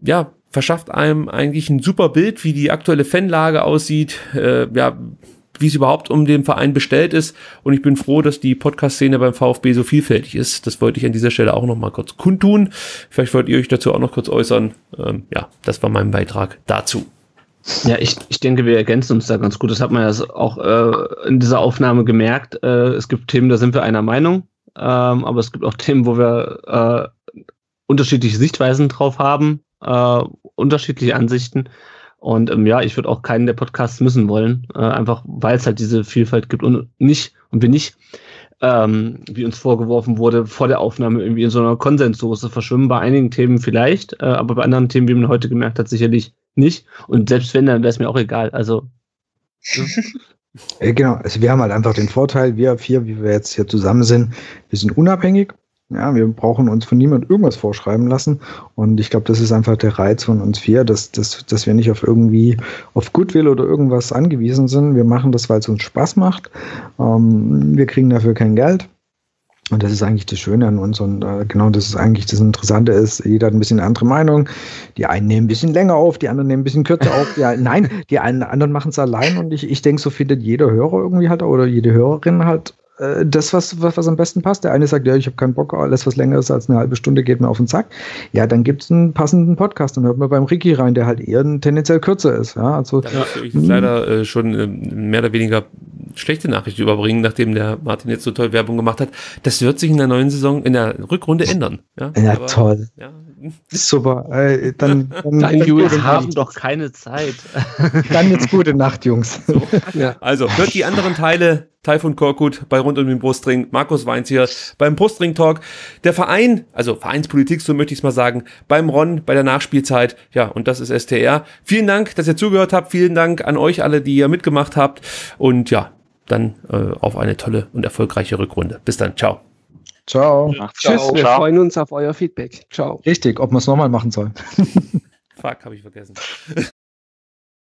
ja, verschafft einem eigentlich ein super Bild, wie die aktuelle Fanlage aussieht, äh, ja, wie es überhaupt um den Verein bestellt ist. Und ich bin froh, dass die Podcast-Szene beim VfB so vielfältig ist. Das wollte ich an dieser Stelle auch noch mal kurz kundtun. Vielleicht wollt ihr euch dazu auch noch kurz äußern. Ähm, ja, das war mein Beitrag dazu. Ja, ich, ich denke, wir ergänzen uns da ganz gut. Das hat man ja auch äh, in dieser Aufnahme gemerkt. Äh, es gibt Themen, da sind wir einer Meinung. Ähm, aber es gibt auch Themen, wo wir äh, unterschiedliche Sichtweisen drauf haben, äh, unterschiedliche Ansichten. Und ähm, ja, ich würde auch keinen der Podcasts missen wollen, äh, einfach weil es halt diese Vielfalt gibt und nicht, und wir nicht, ähm, wie uns vorgeworfen wurde, vor der Aufnahme irgendwie in so einer Konsenssoße verschwimmen, bei einigen Themen vielleicht, äh, aber bei anderen Themen, wie man heute gemerkt hat, sicherlich nicht. Und selbst wenn, dann wäre es mir auch egal, also. Ja. Genau, also wir haben halt einfach den Vorteil, wir vier, wie wir jetzt hier zusammen sind, wir sind unabhängig. Ja, wir brauchen uns von niemand irgendwas vorschreiben lassen, und ich glaube, das ist einfach der Reiz von uns vier, dass, dass, dass wir nicht auf irgendwie auf Goodwill oder irgendwas angewiesen sind. Wir machen das, weil es uns Spaß macht. Ähm, wir kriegen dafür kein Geld. Und das ist eigentlich das Schöne an uns und äh, genau das ist eigentlich das Interessante ist, jeder hat ein bisschen eine andere Meinung, die einen nehmen ein bisschen länger auf, die anderen nehmen ein bisschen kürzer auf, die einen, nein, die einen, anderen machen es allein und ich, ich denke, so findet jeder Hörer irgendwie halt oder jede Hörerin halt äh, das, was, was, was am besten passt. Der eine sagt, ja, ich habe keinen Bock, alles was länger ist als eine halbe Stunde geht mir auf den Sack. Ja, dann gibt es einen passenden Podcast, dann hört man beim Ricky rein, der halt eher tendenziell kürzer ist. Ja, also, ja, ich m- leider äh, schon äh, mehr oder weniger schlechte Nachricht überbringen, nachdem der Martin jetzt so toll Werbung gemacht hat. Das wird sich in der neuen Saison, in der Rückrunde ändern. Ja, ja aber, toll. Ja. Super. Äh, dann, dann, dann Jungs haben doch keine Zeit. Dann jetzt gute Nacht, Jungs. So. Ja. Also, hört die anderen Teile. Tayfun Korkut bei Rund um den Brustring, Markus Weinzierl beim Brustring Talk, der Verein, also Vereinspolitik, so möchte ich es mal sagen, beim Ron, bei der Nachspielzeit, ja, und das ist S T R. Vielen Dank, dass ihr zugehört habt, vielen Dank an euch alle, die ihr mitgemacht habt und ja, dann äh, auf eine tolle und erfolgreiche Rückrunde. Bis dann, ciao. Ciao. Ach, tschüss, ciao. Wir ciao. Freuen uns auf euer Feedback. Ciao. Richtig, ob man es nochmal machen soll. Fuck, habe ich vergessen.